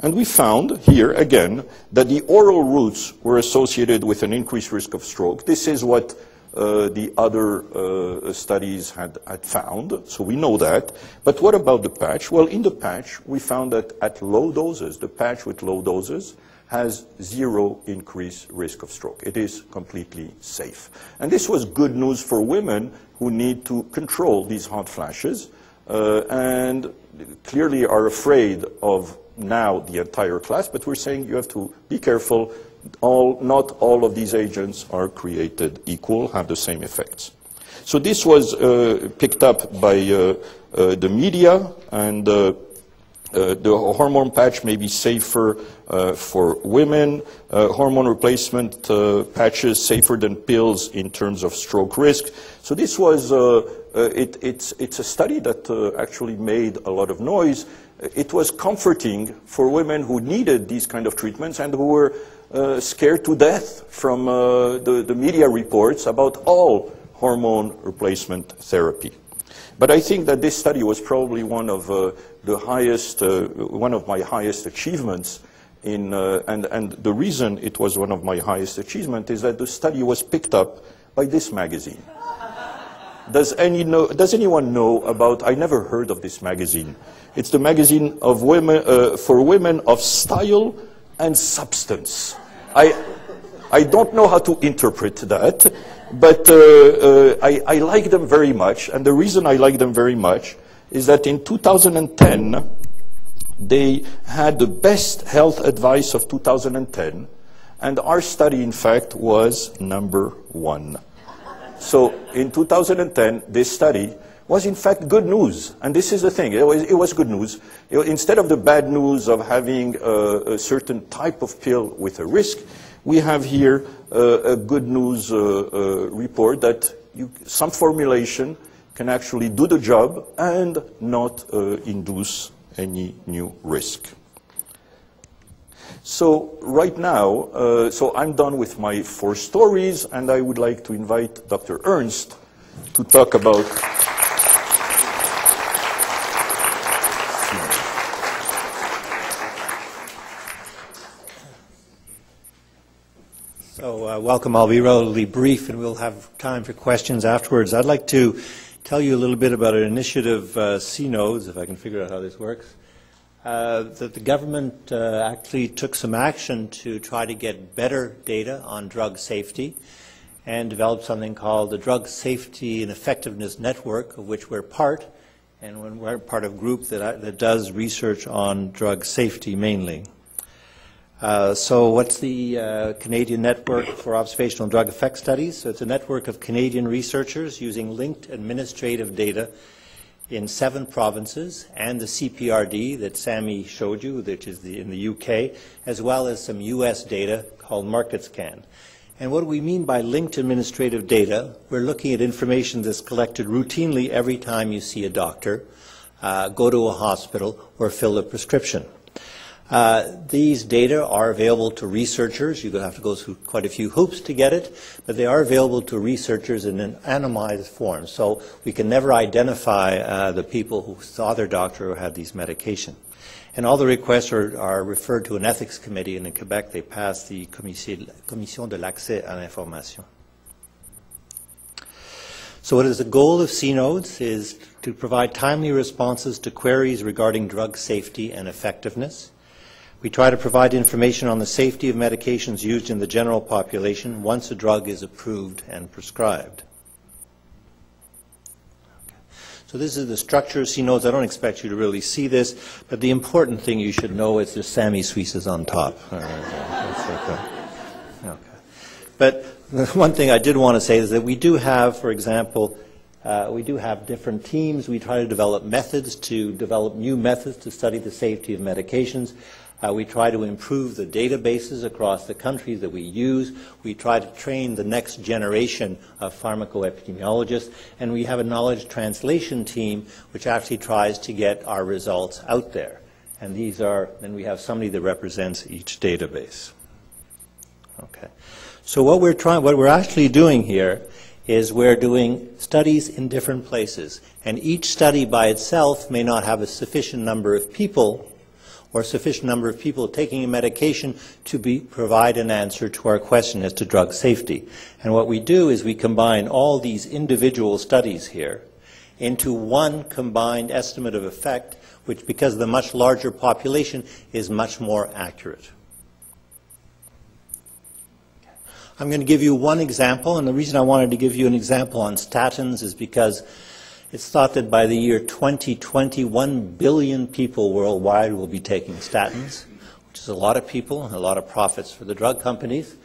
And we found here, again, that the oral routes were associated with an increased risk of stroke. This is what uh, the other uh, studies had, had found, so we know that. But what about the patch? Well, in the patch, we found that at low doses, the patch with low doses has zero increased risk of stroke. It is completely safe. And this was good news for women who need to control these hot flashes uh, and clearly are afraid of now the entire class, but we're saying you have to be careful. All, not all of these agents are created equal, have the same effects. So this was uh, picked up by uh, uh, the media, and uh, uh, the hormone patch may be safer uh, for women. Uh, hormone replacement uh, patches safer than pills in terms of stroke risk. So this was, uh, uh, it, it's, it's a study that uh, actually made a lot of noise. It was comforting for women who needed these kind of treatments and who were uh, scared to death from uh, the, the media reports about all hormone replacement therapy. But I think that this study was probably one of uh, the highest, uh, one of my highest achievements in, uh, and, and the reason it was one of my highest achievements is that the study was picked up by this magazine. Does, any know, does anyone know about, I never heard of this magazine. It's the magazine of women, uh, for women of style and substance. I, I don't know how to interpret that, but uh, uh, I, I like them very much. And the reason I like them very much is that in two thousand ten, they had the best health advice of two thousand ten. And our study, in fact, was number one. So in two thousand ten, this study was in fact good news. And this is the thing, it was, it was good news. It, instead of the bad news of having a, a certain type of pill with a risk, we have here uh, a good news uh, uh, report that you, some formulation can actually do the job and not uh, induce any new risk. So right now, uh, so I'm done with my four stories, and I would like to invite Doctor Ernst to talk about... So uh, welcome. I'll be relatively brief, and we'll have time for questions afterwards. I'd like to tell you a little bit about an initiative, uh, C NODES, if I can figure out how this works. Uh, that the government uh, actually took some action to try to get better data on drug safety and developed something called the Drug Safety and Effectiveness Network, of which we're part, and we're part of a group that, that does research on drug safety mainly. Uh, so what's the uh, Canadian Network for Observational Drug Effect Studies? So it's a network of Canadian researchers using linked administrative data in seven provinces, and the C P R D that Sami showed you, which is the, in the U K, as well as some U S data called MarketScan. And what do we mean by linked administrative data? We're looking at information that's collected routinely every time you see a doctor, uh, go to a hospital, or fill a prescription. Uh, these data are available to researchers. You're going to have to go through quite a few hoops to get it, but they are available to researchers in an anonymized form. So we can never identify uh, the people who saw their doctor or had these medications. And all the requests are, are referred to an ethics committee, and in Quebec they pass the Commission de l'Accès à l'Information. So what is the goal of C NODES is to provide timely responses to queries regarding drug safety and effectiveness. We try to provide information on the safety of medications used in the general population once a drug is approved and prescribed. So this is the structure of C NODES. I don't expect you to really see this, but the important thing you should know is that Sami Suisa is on top. All right. Okay. But the one thing I did want to say is that we do have, for example, uh, we do have different teams. We try to develop methods to develop new methods to study the safety of medications. Uh, we try to improve the databases across the country that we use. We try to train the next generation of pharmacoepidemiologists. And we have a knowledge translation team which actually tries to get our results out there. And these are, then we have somebody that represents each database. Okay. So what we're trying, what we're actually doing here is we're doing studies in different places. And each study by itself may not have a sufficient number of people or sufficient number of people taking a medication to be, provide an answer to our question as to drug safety. And what we do is we combine all these individual studies here into one combined estimate of effect, which, because of the much larger population, is much more accurate. I'm going to give you one example, and the reason I wanted to give you an example on statins is because it's thought that by the year twenty twenty, one billion people worldwide will be taking statins, which is a lot of people, a lot of profits for the drug companies.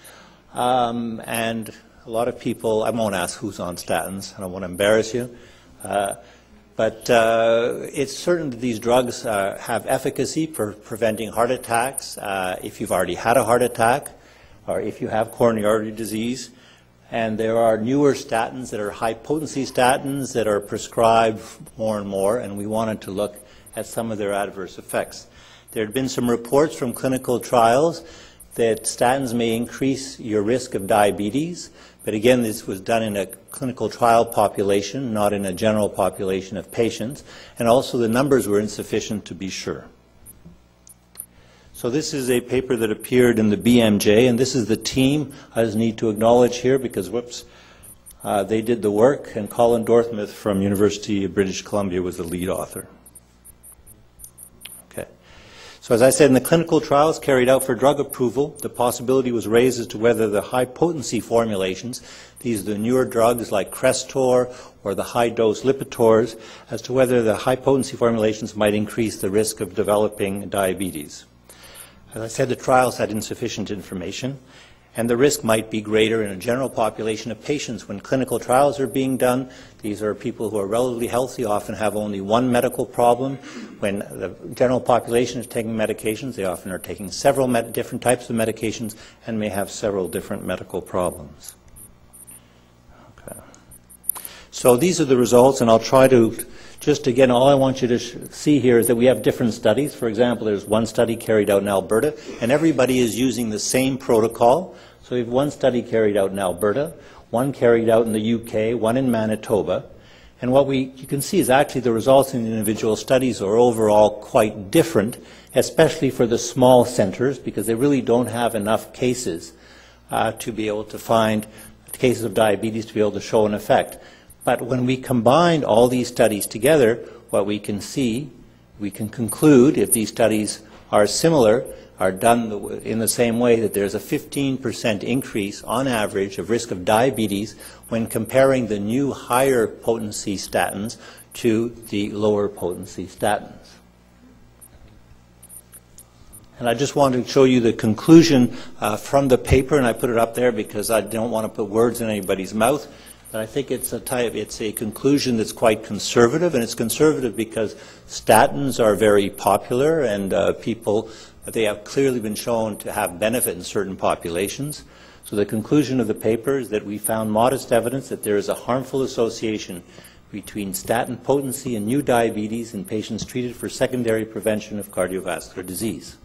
Um, and a lot of people, I won't ask who's on statins, I don't want to embarrass you. Uh, but uh, it's certain that these drugs uh, have efficacy for preventing heart attacks, uh, if you've already had a heart attack, or if you have coronary artery disease. And there are newer statins that are high-potency statins that are prescribed more and more, and we wanted to look at some of their adverse effects. There had been some reports from clinical trials that statins may increase your risk of diabetes, but again, this was done in a clinical trial population, not in a general population of patients, and also the numbers were insufficient to be sure. So this is a paper that appeared in the B M J, and this is the team I just need to acknowledge here because, whoops, uh, they did the work, and Colin Dorthmouth from University of British Columbia was the lead author. Okay. So as I said, in the clinical trials carried out for drug approval, the possibility was raised as to whether the high-potency formulations, these are the newer drugs like Crestor or the high-dose Lipitors, as to whether the high-potency formulations might increase the risk of developing diabetes. As I said, the trials had insufficient information, and the risk might be greater in a general population of patients. When clinical trials are being done, these are people who are relatively healthy, often have only one medical problem. When the general population is taking medications, they often are taking several different types of medications and may have several different medical problems. Okay. So these are the results, and I'll try to just again, all I want you to sh see here is that we have different studies. For example, there's one study carried out in Alberta, and everybody is using the same protocol. So we have one study carried out in Alberta, one carried out in the U K, one in Manitoba. And what we, you can see is actually the results in the individual studies are overall quite different, especially for the small centers, because they really don't have enough cases uh, to be able to find cases of diabetes to be able to show an effect. But when we combine all these studies together, what we can see, we can conclude, if these studies are similar, are done in the same way, that there's a fifteen percent increase on average of risk of diabetes when comparing the new higher potency statins to the lower potency statins. And I just wanted to show you the conclusion uh, from the paper, and I put it up there because I don't want to put words in anybody's mouth. But I think it's a type, it's a conclusion that's quite conservative, and it's conservative because statins are very popular, and uh, people, they have clearly been shown to have benefit in certain populations. So the conclusion of the paper is that we found modest evidence that there is a harmful association between statin potency and new diabetes in patients treated for secondary prevention of cardiovascular disease.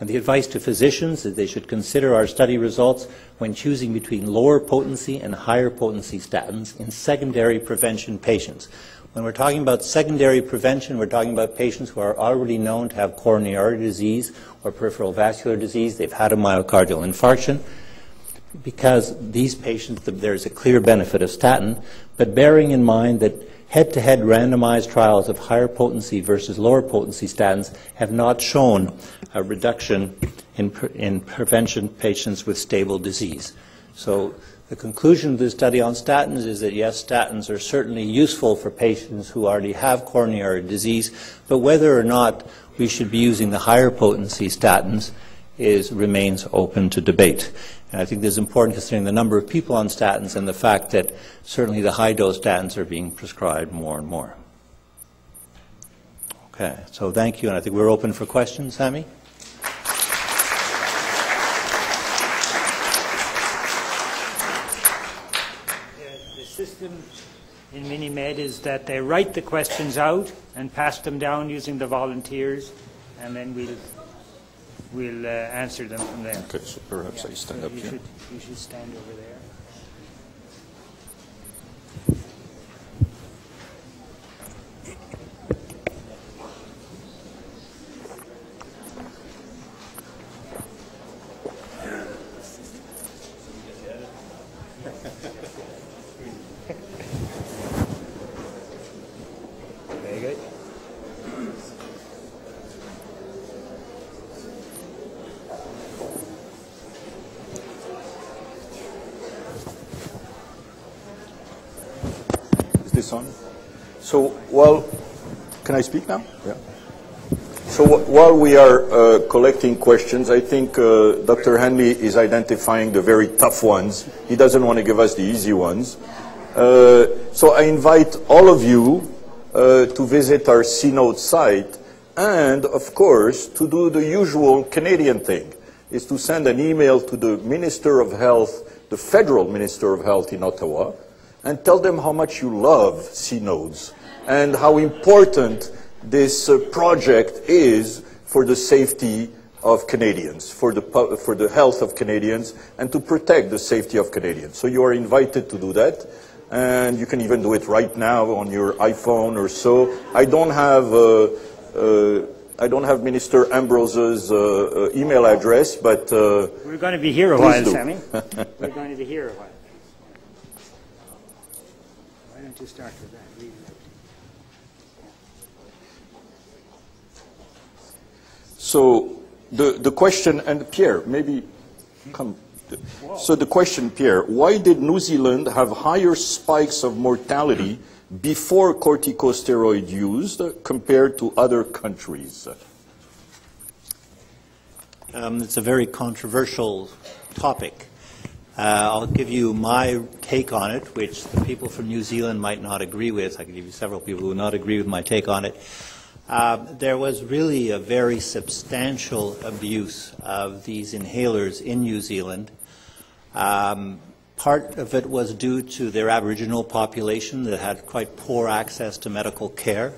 And the advice to physicians is they should consider our study results when choosing between lower potency and higher potency statins in secondary prevention patients. When we're talking about secondary prevention, we're talking about patients who are already known to have coronary artery disease or peripheral vascular disease. They've had a myocardial infarction. because these patients, there's a clear benefit of statin, but bearing in mind that head-to-head randomized trials of higher potency versus lower potency statins have not shown a reduction in, pre in prevention patients with stable disease. So the conclusion of this study on statins is that, yes, statins are certainly useful for patients who already have coronary disease, but whether or not we should be using the higher potency statins is, remains open to debate. And I think this is important considering the number of people on statins and the fact that certainly the high-dose statins are being prescribed more and more. Okay, so thank you, and I think we're open for questions, Sami? The, the system in MiniMed is that they write the questions out and pass them down using the volunteers, and then we'll We'll uh, answer them from there. Okay, so perhaps yeah. I stand so up you here. Should, you should stand over there. Very good. On. So, well, can I speak now? Yeah. So w while we are uh, collecting questions, I think uh, Doctor Hanley is identifying the very tough ones. He doesn't want to give us the easy ones. Uh, so I invite all of you uh, to visit our C note site and, of course, to do the usual Canadian thing, is to send an email to the Minister of Health, the Federal Minister of Health in Ottawa, and tell them how much you love C nodes and how important this uh, project is for the safety of Canadians, for the, for the health of Canadians, and to protect the safety of Canadians. So you are invited to do that, and you can even do it right now on your iPhone or so. I don't have, uh, uh, I don't have Minister Ambrose's uh, uh, email address, but... Uh, We're going to be here a while, Sami. We're going to be here a while. To start with that. Leave that. So the, the question, and Pierre, maybe come. Whoa. So the question, Pierre, why did New Zealand have higher spikes of mortality before corticosteroid used compared to other countries? Um, it's a very controversial topic. Uh, I'll give you my take on it, which the people from New Zealand might not agree with. I can give you several people who do not agree with my take on it. Uh, there was really a very substantial abuse of these inhalers in New Zealand. Um, part of it was due to their Aboriginal population that had quite poor access to medical care.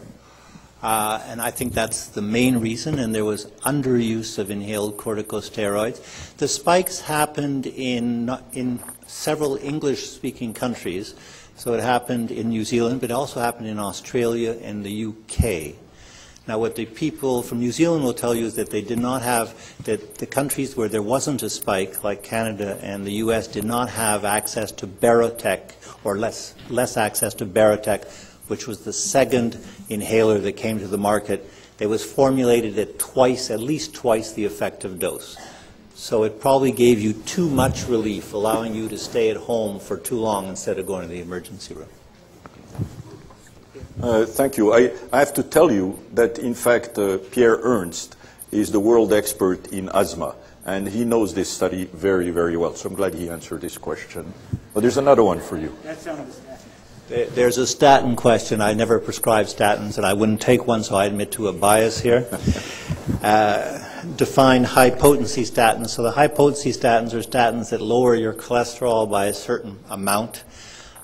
Uh, and I think that's the main reason, and there was underuse of inhaled corticosteroids. The spikes happened in, in several English-speaking countries. So it happened in New Zealand, but it also happened in Australia and the U K. Now what the people from New Zealand will tell you is that they did not have, that the countries where there wasn't a spike, like Canada and the U S, did not have access to Barotec, or less, less access to Barotec, which was the second inhaler that came to the market. It was formulated at twice, at least twice the effective dose. So it probably gave you too much relief, allowing you to stay at home for too long instead of going to the emergency room. Uh, thank you. I, I have to tell you that, in fact, uh, Pierre Ernst is the world expert in asthma, and he knows this study very, very well. So I'm glad he answered this question. But there's another one for you. That sounds There's a statin question. I never prescribe statins, and I wouldn't take one, so I admit to a bias here. Uh, define high-potency statins. So the high-potency statins are statins that lower your cholesterol by a certain amount,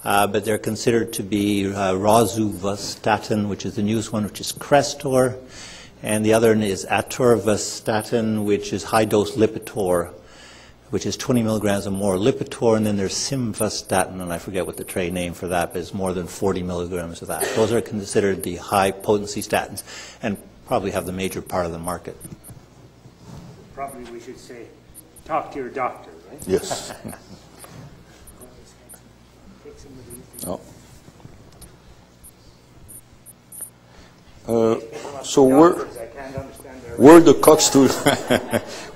uh, but they're considered to be uh, rosuvastatin, which is the newest one, which is Crestor, and the other one is atorvastatin, which is high-dose Lipitor, which is twenty milligrams or more Lipitor, and then there's simvastatin, and I forget what the trade name for that, but it's more than forty milligrams of that. Those are considered the high-potency statins, and probably have the major part of the market. Probably we should say talk to your doctor, right? Yes. No. Uh, so were, were the COX two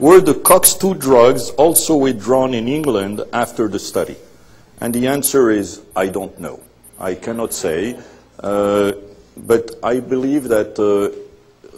were the COX two drugs also withdrawn in England after the study? And the answer is, I don't know. I cannot say. Uh, but I believe that uh,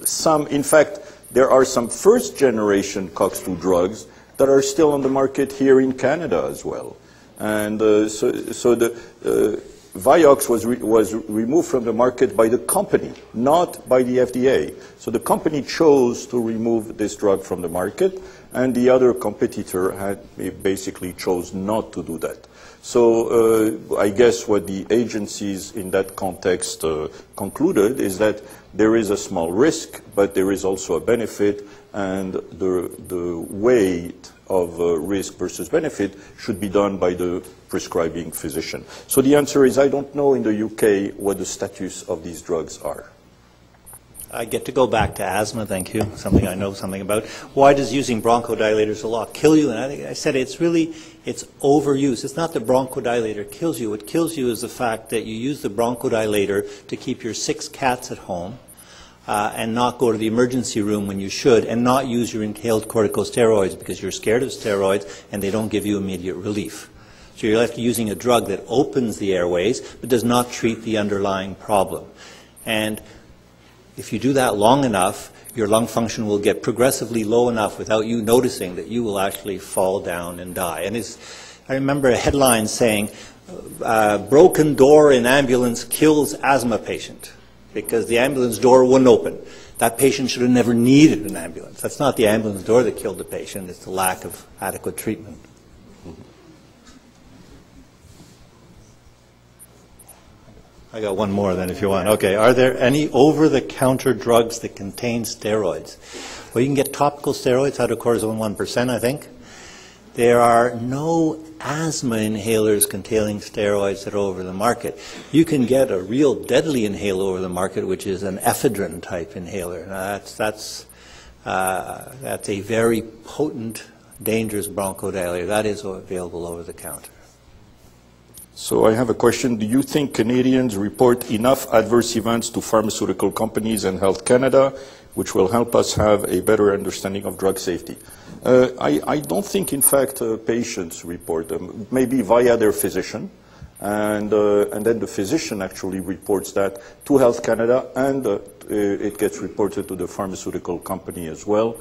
some, in fact, there are some first-generation COX two drugs that are still on the market here in Canada as well. And uh, so, so the uh, Vioxx was, re was removed from the market by the company, not by the F D A. So the company chose to remove this drug from the market, and the other competitor had basically chose not to do that. So uh, I guess what the agencies in that context uh, concluded is that there is a small risk, but there is also a benefit, and the, the weight of uh, risk versus benefit should be done by the prescribing physician. So the answer is, I don't know in the U K what the status of these drugs are. I get to go back to asthma, thank you, something I know something about. Why does using bronchodilators a lot kill you? And I, think I said it's really, it's overuse. It's not the bronchodilator kills you. What kills you is the fact that you use the bronchodilator to keep your six cats at home uh, and not go to the emergency room when you should, and not use your inhaled corticosteroids because you're scared of steroids and they don't give you immediate relief. So you're left using a drug that opens the airways but does not treat the underlying problem. And if you do that long enough, your lung function will get progressively low enough without you noticing that you will actually fall down and die. And it's, I remember a headline saying, uh, broken door in ambulance kills asthma patient because the ambulance door wouldn't open. That patient should have never needed an ambulance. That's not the ambulance door that killed the patient. It's the lack of adequate treatment. I got one more then if you want. Okay, are there any over-the-counter drugs that contain steroids? Well, you can get topical steroids, hydrocortisone one percent, I think. There are no asthma inhalers containing steroids that are over the market. You can get a real deadly inhaler over the market, which is an ephedrine-type inhaler. Now, that's, that's, uh, that's a very potent, dangerous bronchodilator. That is available over-the-counter. So I have a question. Do you think Canadians report enough adverse events to pharmaceutical companies and Health Canada, which will help us have a better understanding of drug safety? Uh, I, I don't think, in fact, uh, patients report them, maybe via their physician. And, uh, and then the physician actually reports that to Health Canada, and uh, it gets reported to the pharmaceutical company as well.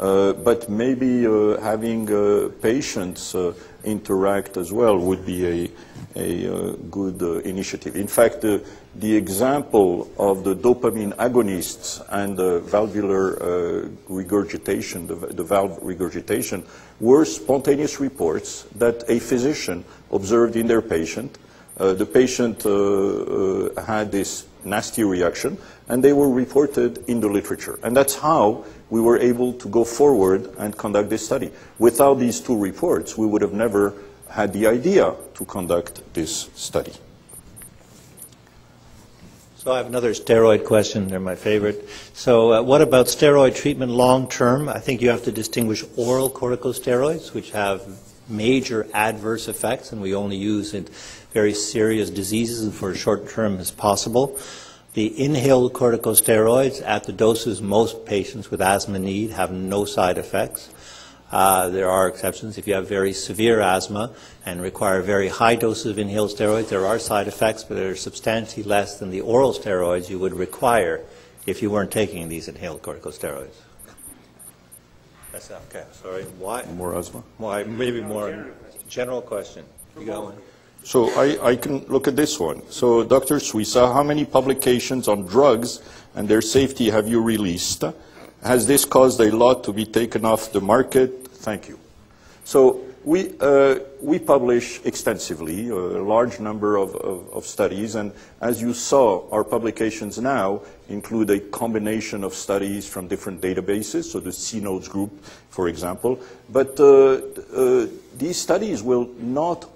Uh, but maybe uh, having uh, patients uh, interact as well would be a, a uh, good uh, initiative. In fact, uh, the example of the dopamine agonists and the valvular uh, regurgitation, the, the valve regurgitation, were spontaneous reports that a physician observed in their patient. Uh, the patient uh, uh, had this nasty reaction, and they were reported in the literature. And that's how we were able to go forward and conduct this study. Without these two reports, we would have never had the idea to conduct this study. So I have another steroid question. They're my favorite. So uh, what about steroid treatment long term? I think you have to distinguish oral corticosteroids, which have major adverse effects, and we only use in very serious diseases and for as short term as possible. The inhaled corticosteroids at the doses most patients with asthma need have no side effects. Uh, there are exceptions. If you have very severe asthma and require very high doses of inhaled steroids, there are side effects, but they're substantially less than the oral steroids you would require if you weren't taking these inhaled corticosteroids. That's okay. Sorry. Why? More asthma. Why? Maybe more. General question. General question. You got one? So I, I can look at this one. So Doctor Suisa, how many publications on drugs and their safety have you released? Has this caused a lot to be taken off the market? Thank you. So we, uh, we publish extensively, a large number of, of, of studies, and as you saw, our publications now include a combination of studies from different databases, so the C-Notes group, for example. But uh, uh, these studies will not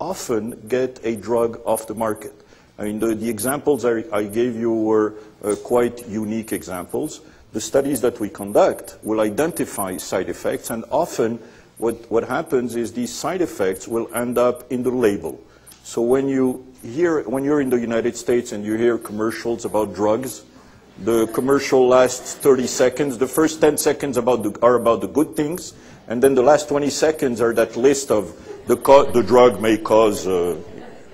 often get a drug off the market. I mean, the, the examples I, I gave you were uh, quite unique examples. The studies that we conduct will identify side effects, and often what, what happens is these side effects will end up in the label. So when, you hear, when you're in the United States and you hear commercials about drugs, the commercial lasts thirty seconds. The first ten seconds about the, are about the good things, and then the last twenty seconds are that list of the, co the drug may cause uh,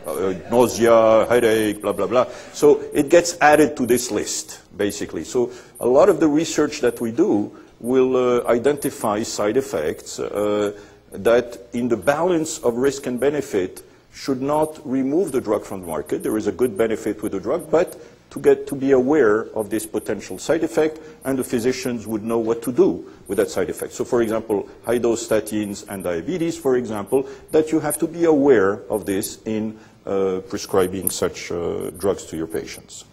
uh, nausea, headache, blah, blah, blah. So it gets added to this list, basically. So a lot of the research that we do will uh, identify side effects uh, that, in the balance of risk and benefit, should not remove the drug from the market. There is a good benefit with the drug, but to get to be aware of this potential side effect, and the physicians would know what to do with that side effect. So, for example, high-dose statins and diabetes, for example, that you have to be aware of this in uh, prescribing such uh, drugs to your patients.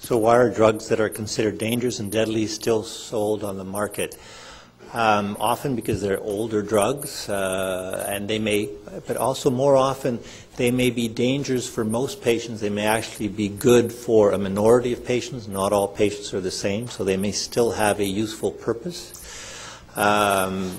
So why are drugs that are considered dangerous and deadly still sold on the market? Um, often because they're older drugs, uh, and they may, but also more often they may be dangerous for most patients. They may actually be good for a minority of patients. Not all patients are the same, so they may still have a useful purpose. Um,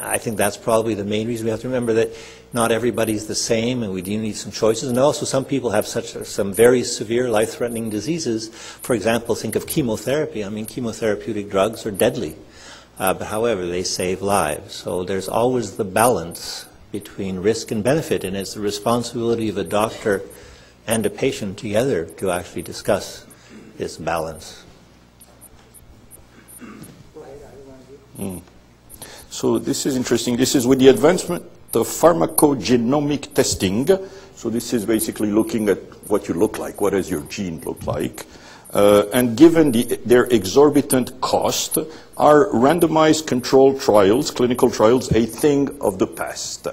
I think that's probably the main reason. We have to remember that not everybody's the same, and we do need some choices. And also, some people have such some very severe life-threatening diseases. For example, think of chemotherapy. I mean, chemotherapeutic drugs are deadly. Uh, but however, they save lives. So there's always the balance between risk and benefit, and it's the responsibility of a doctor and a patient together to actually discuss this balance. Mm. So this is interesting. This is with the advancement of pharmacogenomic testing. So this is basically looking at what you look like, what does your gene look like. Uh, and given the, their exorbitant cost, are randomized controlled trials, clinical trials, a thing of the past?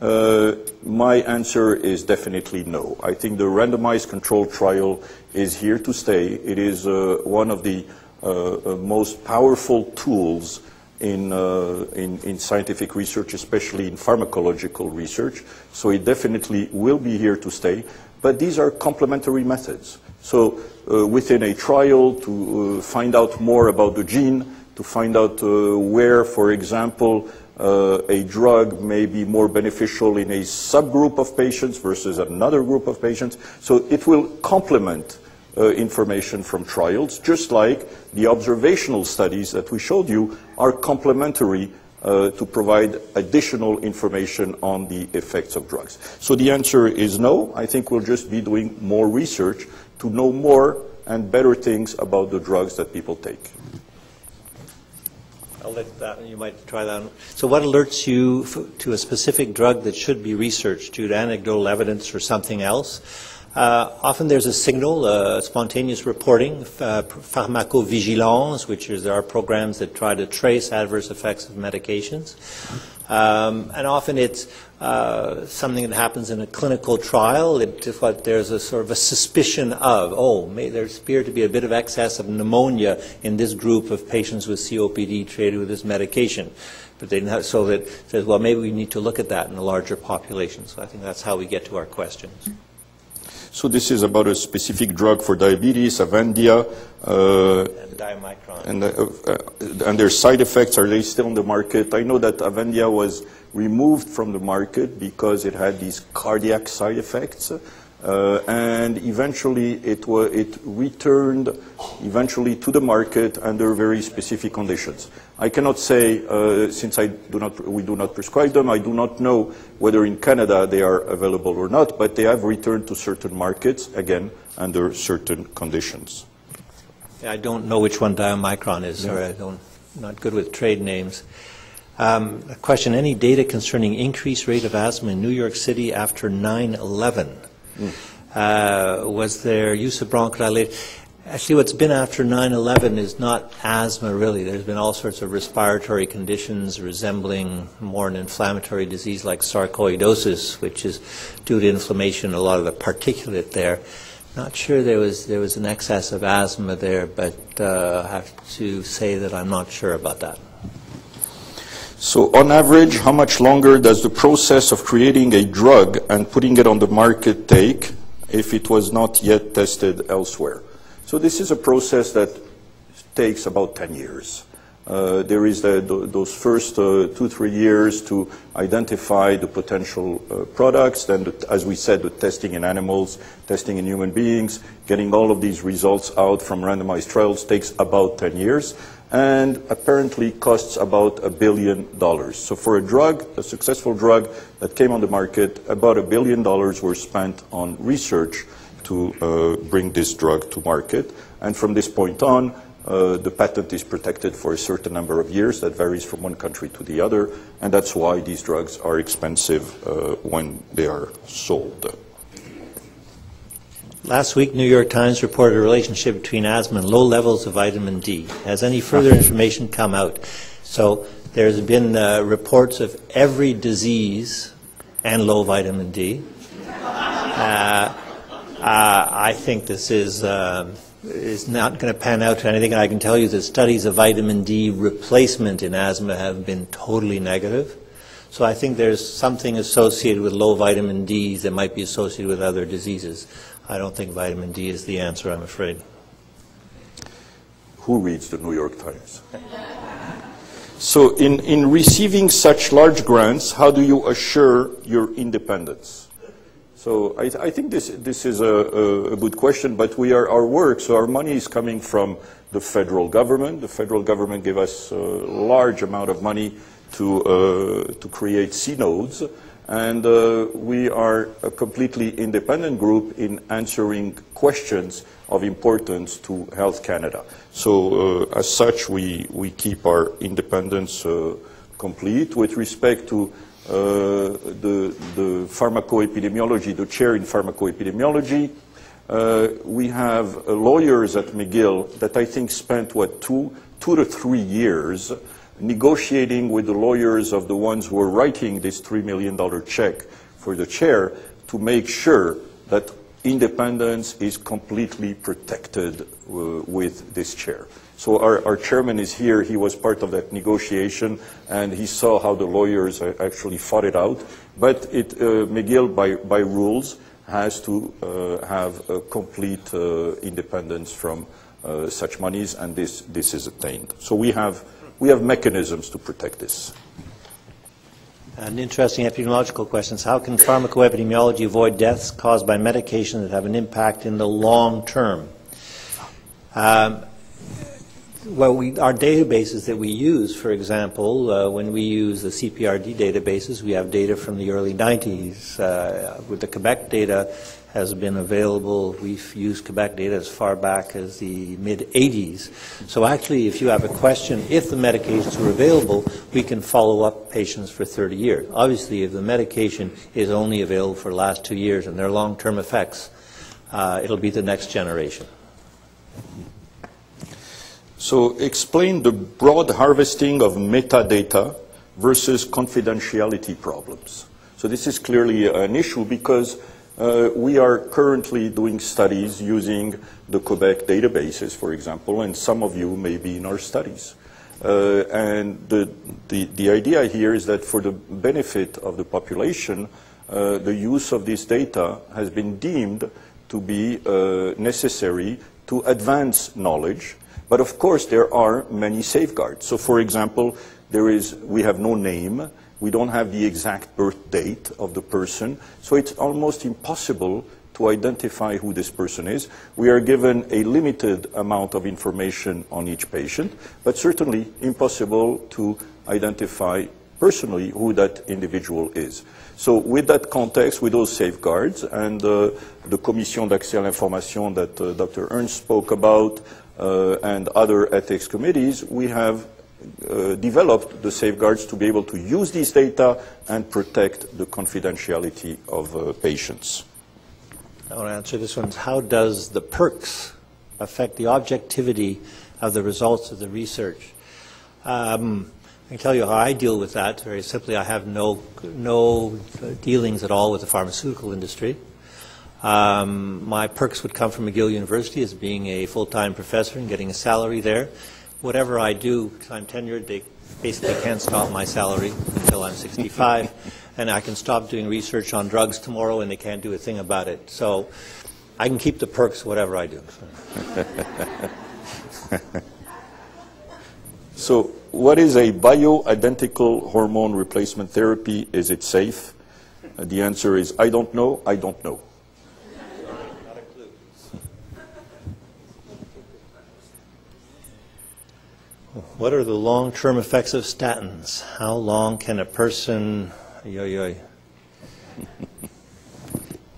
Uh, my answer is definitely no. I think the randomized controlled trial is here to stay. It is uh, one of the uh, most powerful tools in, uh, in, in scientific research, especially in pharmacological research. So it definitely will be here to stay. But these are complementary methods. So uh, within a trial, to uh, find out more about the gene, to find out uh, where, for example, uh, a drug may be more beneficial in a subgroup of patients versus another group of patients. So it will complement uh, information from trials, just like the observational studies that we showed you are complementary uh, to provide additional information on the effects of drugs. So the answer is no. I think we'll just be doing more research to know more and better things about the drugs that people take. I'll let that, you might try that one. So what alerts you f to a specific drug that should be researched due to anecdotal evidence or something else? Uh, often there's a signal, uh, spontaneous reporting, uh, pharmacovigilance, which is there are programs that try to trace adverse effects of medications. Um, and often it's uh, something that happens in a clinical trial. It, what, there's a sort of a suspicion of, oh, may there appear to be a bit of excess of pneumonia in this group of patients with C O P D treated with this medication. But they didn't have, so that says, well, maybe we need to look at that in a larger population. So I think that's how we get to our questions. So this is about a specific drug for diabetes, Avandia, uh, and Diamicron. And, uh, uh, and their side effects, are they still on the market? I know that Avandia was removed from the market because it had these cardiac side effects, uh, and eventually it, was, it returned eventually to the market under very specific conditions. I cannot say, uh, since I do not, we do not prescribe them, I do not know whether in Canada they are available or not, but they have returned to certain markets, again, under certain conditions. I don't know which one Diamicron is. No. Sorry, I don't, I'm not good with trade names. Um, a question, any data concerning increased rate of asthma in New York City after nine eleven? Mm. Uh, was there use of bronchodilators? Actually, what's been after nine eleven is not asthma, really. There's been all sorts of respiratory conditions resembling more an inflammatory disease like sarcoidosis, which is due to inflammation, a lot of the particulate there. Not sure there was, there was an excess of asthma there, but uh, I have to say that I'm not sure about that. So on average, how much longer does the process of creating a drug and putting it on the market take if it was not yet tested elsewhere? So this is a process that takes about ten years. Uh, there is the, those first uh, two, three years to identify the potential uh, products, then, the, as we said, the testing in animals, testing in human beings, getting all of these results out from randomized trials takes about ten years, and apparently costs about a billion dollars. So for a drug, a successful drug that came on the market, about a billion dollars were spent on research to uh, bring this drug to market, and from this point on, Uh, the patent is protected for a certain number of years. That varies from one country to the other, and that's why these drugs are expensive uh, when they are sold. Last week, New York Times reported a relationship between asthma and low levels of vitamin D. Has any further information come out? So there's been uh, reports of every disease and low vitamin D. Uh, uh, I think this is... Uh, is not going to pan out to anything. I can tell you that studies of vitamin D replacement in asthma have been totally negative. So I think there's something associated with low vitamin D that might be associated with other diseases. I don't think vitamin D is the answer, I'm afraid. Who reads the New York Times? So in, in receiving such large grants, how do you assure your independence? So I, th I think this, this is a, a good question, but we are our work, so our money is coming from the federal government. The federal government gave us a large amount of money to, uh, to create C-nodes, and uh, we are a completely independent group in answering questions of importance to Health Canada. So uh, as such, we, we keep our independence uh, complete. With respect to Uh, the, the pharmacoepidemiology, the chair in pharmacoepidemiology. Uh, we have uh, lawyers at McGill that I think spent, what, two, two to three years negotiating with the lawyers of the ones who were writing this three million dollar check for the chair to make sure that independence is completely protected uh, with this chair. So our, our chairman is here. He was part of that negotiation, and he saw how the lawyers actually fought it out. But it, uh, McGill, by, by rules, has to uh, have a complete uh, independence from uh, such monies, and this, this is attained. So we have, we have mechanisms to protect this. An interesting epidemiological question is, how can pharmacoepidemiology avoid deaths caused by medications that have an impact in the long term? Um, Well, we, our databases that we use, for example, uh, when we use the C P R D databases, we have data from the early nineties. Uh, with the Quebec data has been available. We've used Quebec data as far back as the mid eighties. So actually, if you have a question, if the medications were available, we can follow up patients for thirty years. Obviously, if the medication is only available for the last two years and their long-term effects, uh, it'll be the next generation. So explain the broad harvesting of metadata versus confidentiality problems. So this is clearly an issue because uh, we are currently doing studies using the Quebec databases, for example, and some of you may be in our studies. Uh, and the, the, the idea here is that for the benefit of the population, uh, the use of this data has been deemed to be uh, necessary to advance knowledge. But of course, there are many safeguards. So for example, there is, we have no name, we don't have the exact birth date of the person, so it's almost impossible to identify who this person is. We are given a limited amount of information on each patient, but certainly impossible to identify personally who that individual is. So with that context, with those safeguards, and uh, the Commission d'Accès à l'Information that uh, Doctor Ernst spoke about, Uh, and other ethics committees, we have uh, developed the safeguards to be able to use these data and protect the confidentiality of uh, patients. I want to answer this one. How does the perks affect the objectivity of the results of the research? Um, I can tell you how I deal with that. Very simply, I have no, no dealings at all with the pharmaceutical industry. Um, my perks would come from McGill University as being a full-time professor and getting a salary there. Whatever I do, because I'm tenured, they basically can't stop my salary until I'm sixty-five, and I can stop doing research on drugs tomorrow and they can't do a thing about it. So I can keep the perks whatever I do. So, So what is a bioidentical hormone replacement therapy? Is it safe? Uh, the answer is, I don't know, I don't know. Not a clue. What are the long-term effects of statins? How long can a person yoy, yoy,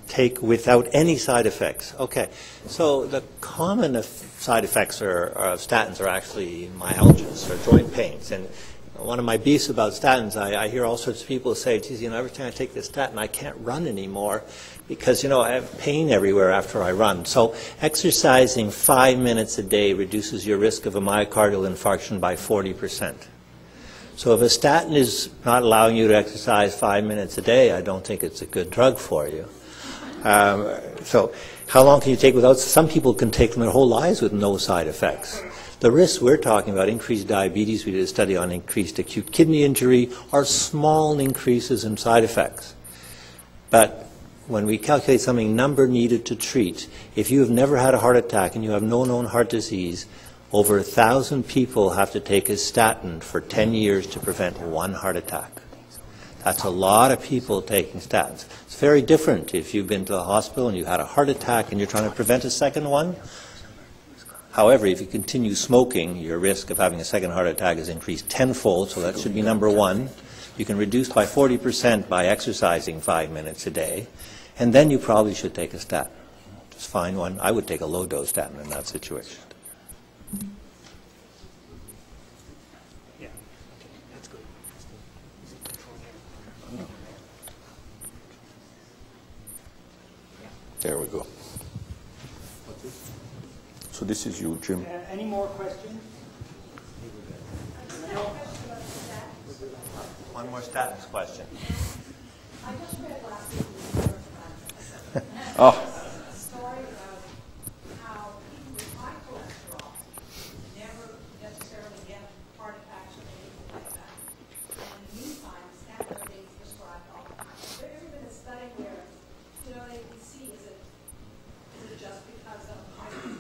take without any side effects? Okay, so the common side effects are, are of statins are actually myalgias or joint pains. And one of my beefs about statins, I, I hear all sorts of people say, geez, you know, every time I take this statin, I can't run anymore because, you know, I have pain everywhere after I run. So exercising five minutes a day reduces your risk of a myocardial infarction by forty percent. So if a statin is not allowing you to exercise five minutes a day, I don't think it's a good drug for you. Um, so how long can you take without? Some people can take them their whole lives with no side effects. The risks we're talking about, increased diabetes, we did a study on increased acute kidney injury, are small increases in side effects. But when we calculate something number needed to treat, if you have never had a heart attack and you have no known heart disease, over a thousand people have to take a statin for ten years to prevent one heart attack. That's a lot of people taking statins. It's very different if you've been to the hospital and you had a heart attack and you're trying to prevent a second one. However, if you continue smoking, your risk of having a second heart attack is increased tenfold, so that should be number one. You can reduce by forty percent by exercising five minutes a day, and then you probably should take a statin. Just find one. I would take a low-dose statin in that situation. Yeah. That's good. There we go. So this is you, Jim. Uh, any more questions? No. One more status question. I just read last week in the New York Times. Oh. A story about how people with high cholesterol never necessarily get heart attacks or anything like that. And in the meantime, statin are being prescribed all the time. Has there ever been a study where, you know, they can see, is it, is it just because of high cholesterol?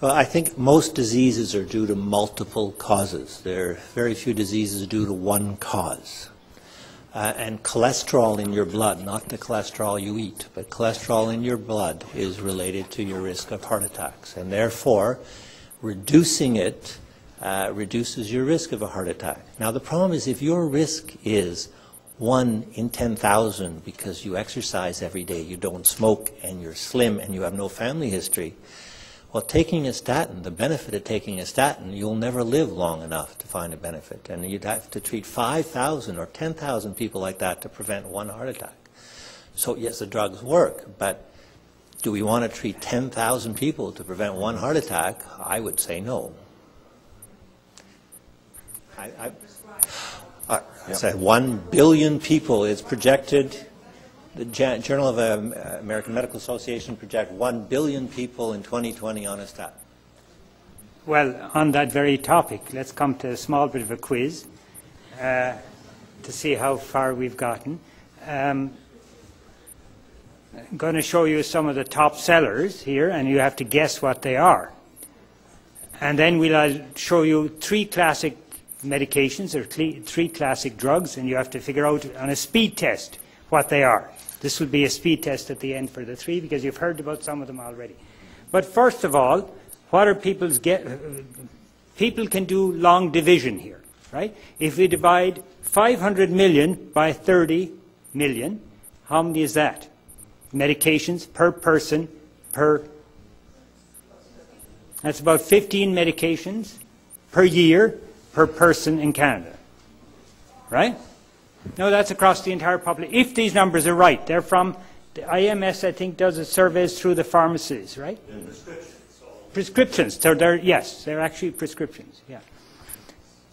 Well, I think most diseases are due to multiple causes. There are very few diseases due to one cause. Uh, and cholesterol in your blood, not the cholesterol you eat, but cholesterol in your blood is related to your risk of heart attacks. And therefore, reducing it uh, reduces your risk of a heart attack. Now, the problem is if your risk is one in ten thousand because you exercise every day, you don't smoke, and you're slim, and you have no family history, well, taking a statin, the benefit of taking a statin, you'll never live long enough to find a benefit. And you'd have to treat five thousand or ten thousand people like that to prevent one heart attack. So, yes, the drugs work, but do we want to treat ten thousand people to prevent one heart attack? I would say no. I, I, I, I said one billion people is projected. The Journal of the American Medical Association project one billion people in twenty twenty on a statin. Well, on that very topic, let's come to a small bit of a quiz uh, to see how far we've gotten. Um, I'm going to show you some of the top sellers here, and you have to guess what they are. And then we'll show you three classic medications or three classic drugs, and you have to figure out on a speed test what they are. This will be a speed test at the end for the three, because you've heard about some of them already. But first of all, what are people's get? People can do long division here, right? If we divide five hundred million by thirty million, how many is that? Medications per person per. That's about fifteen medications per year per person in Canada, right? No, that's across the entire population. If these numbers are right, they're from the I M S. I think does its surveys through the pharmacies, right? Yeah, prescriptions. Prescriptions. So they're yes, they're actually prescriptions. Yeah.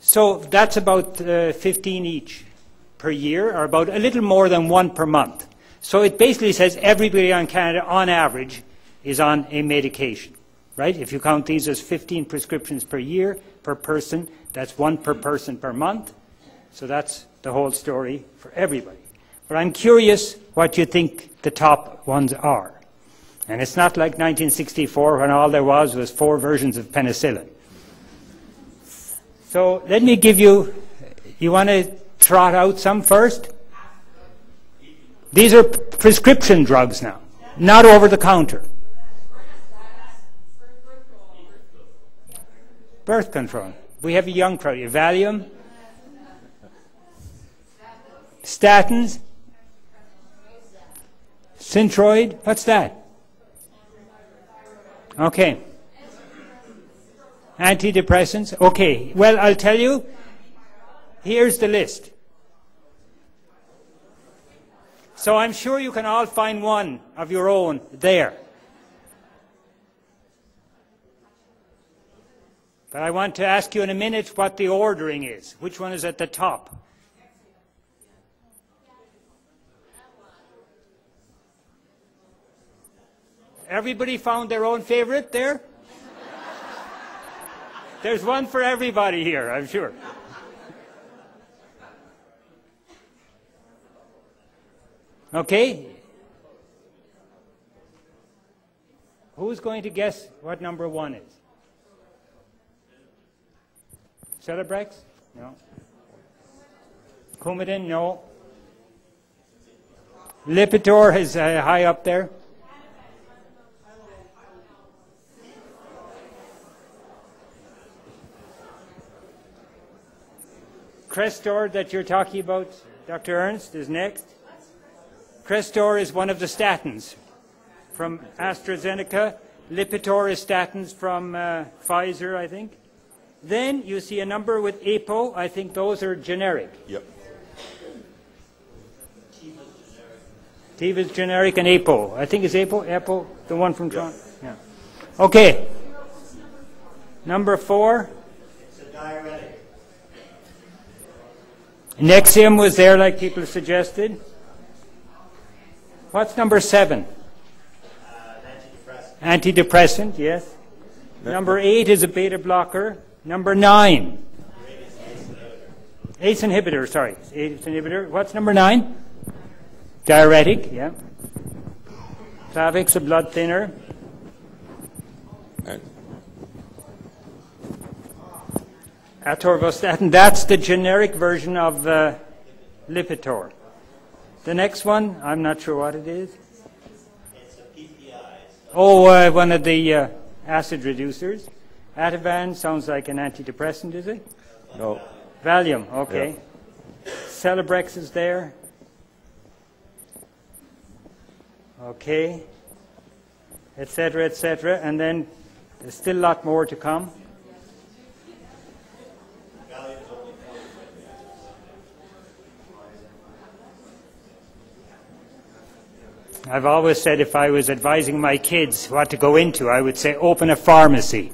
So that's about uh, fifteen each per year, or about a little more than one per month. So it basically says everybody on Canada, on average, is on a medication, right? If you count these as fifteen prescriptions per year per person, that's one per person per month. So that's the whole story for everybody. But I'm curious what you think the top ones are. And it's not like nineteen sixty-four when all there was was four versions of penicillin. So let me give you, you want to trot out some first? These are prescription drugs now, not over the counter. Birth control. We have a young crowd. Valium. Statins. Synthroid. What's that? Okay. Antidepressants. Okay. Well, I'll tell you. Here's the list. So I'm sure you can all find one of your own there. But I want to ask you in a minute what the ordering is. Which one is at the top? Everybody found their own favorite there? There's one for everybody here, I'm sure. Okay? Who's going to guess what number one is? Celebrex? No. Coumadin? No. Lipitor is uh, high up there. Crestor that you're talking about, Doctor Ernst, is next. Crestor is one of the statins from AstraZeneca. Lipitor is statins from uh, Pfizer, I think. Then you see a number with A P O. I think those are generic. Yep. Teva's generic and A P O. I think it's A P O. A P O, the one from Toronto. Yeah. yeah. Okay. Number four. It's a diuretic. Nexium was there, like people suggested. What's number seven? Uh, antidepressant. Antidepressant, yes. Number eight is a beta blocker. Number nine. ACE inhibitor, sorry. ACE inhibitor. What's number nine? Diuretic, yeah. Plavix, a blood thinner. Atorvastatin, that's the generic version of uh, Lipitor. The next one, I'm not sure what it is. It's a P P I. Oh, uh, one of the... Uh, acid reducers. Ativan sounds like an antidepressant, is it? No. Valium, okay. Yeah. Celebrex is there. Okay. Etc., et cetera. And then there's still a lot more to come. I've always said if I was advising my kids what to go into, I would say open a pharmacy.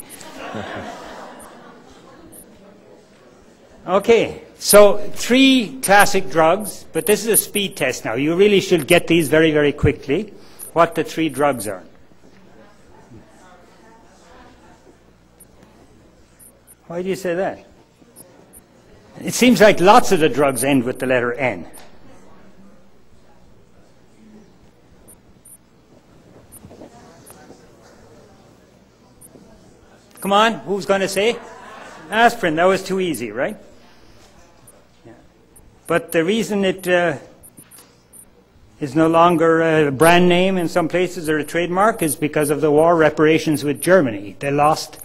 Okay, so three classic drugs, but this is a speed test now. You really should get these very, very quickly, what the three drugs are. Why do you say that? It seems like lots of the drugs end with the letter N. Come on, who's going to say? Aspirin, that was too easy, right? Yeah. But the reason it uh, is no longer a brand name in some places or a trademark is because of the war reparations with Germany. They lost,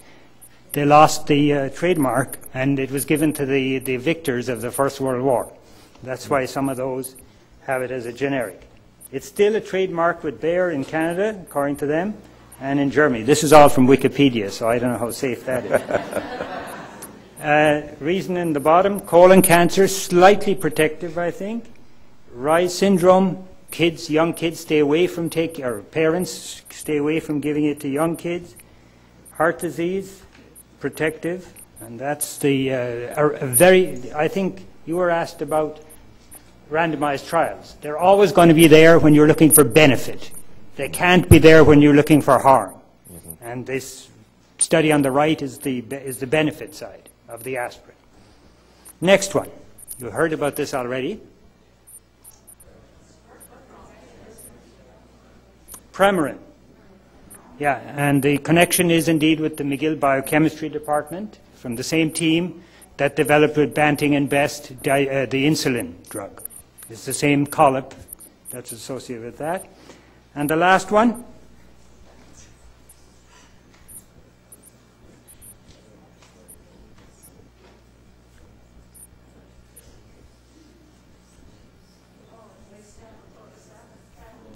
they lost the uh, trademark, and it was given to the, the victors of the First World War. That's why some of those have it as a generic. It's still a trademark with Bayer in Canada, according to them. And in Germany. This is all from Wikipedia, so I don't know how safe that is. uh, reason in the bottom, colon cancer, slightly protective, I think. Rye syndrome, kids, young kids stay away from taking, or parents stay away from giving it to young kids. Heart disease, protective, and that's the, uh, a very, I think you were asked about randomized trials. They're always going to be there when you're looking for benefit. They can't be there when you're looking for harm. Mm-hmm. And this study on the right is the, is the benefit side of the aspirin. Next one. You heard about this already. Premarin. Yeah, and the connection is indeed with the McGill Biochemistry Department, from the same team that developed with Banting and Best di uh, the insulin drug. It's the same collop that's associated with that. And the last one.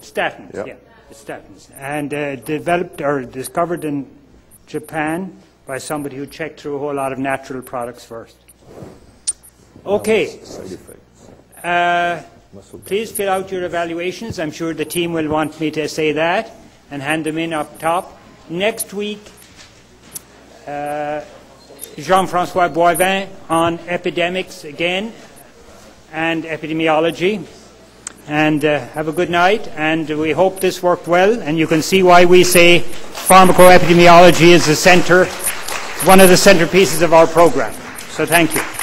Statins, yep. Yeah, statins, and uh, developed or discovered in Japan by somebody who checked through a whole lot of natural products first. Okay, uh, please fill out your evaluations. I'm sure the team will want me to say that and hand them in up top. Next week, uh, Jean-François Boivin on epidemics again and epidemiology. And uh, have a good night, and we hope this worked well, and you can see why we say pharmacoepidemiology is the center, one of the centerpieces of our program. So thank you.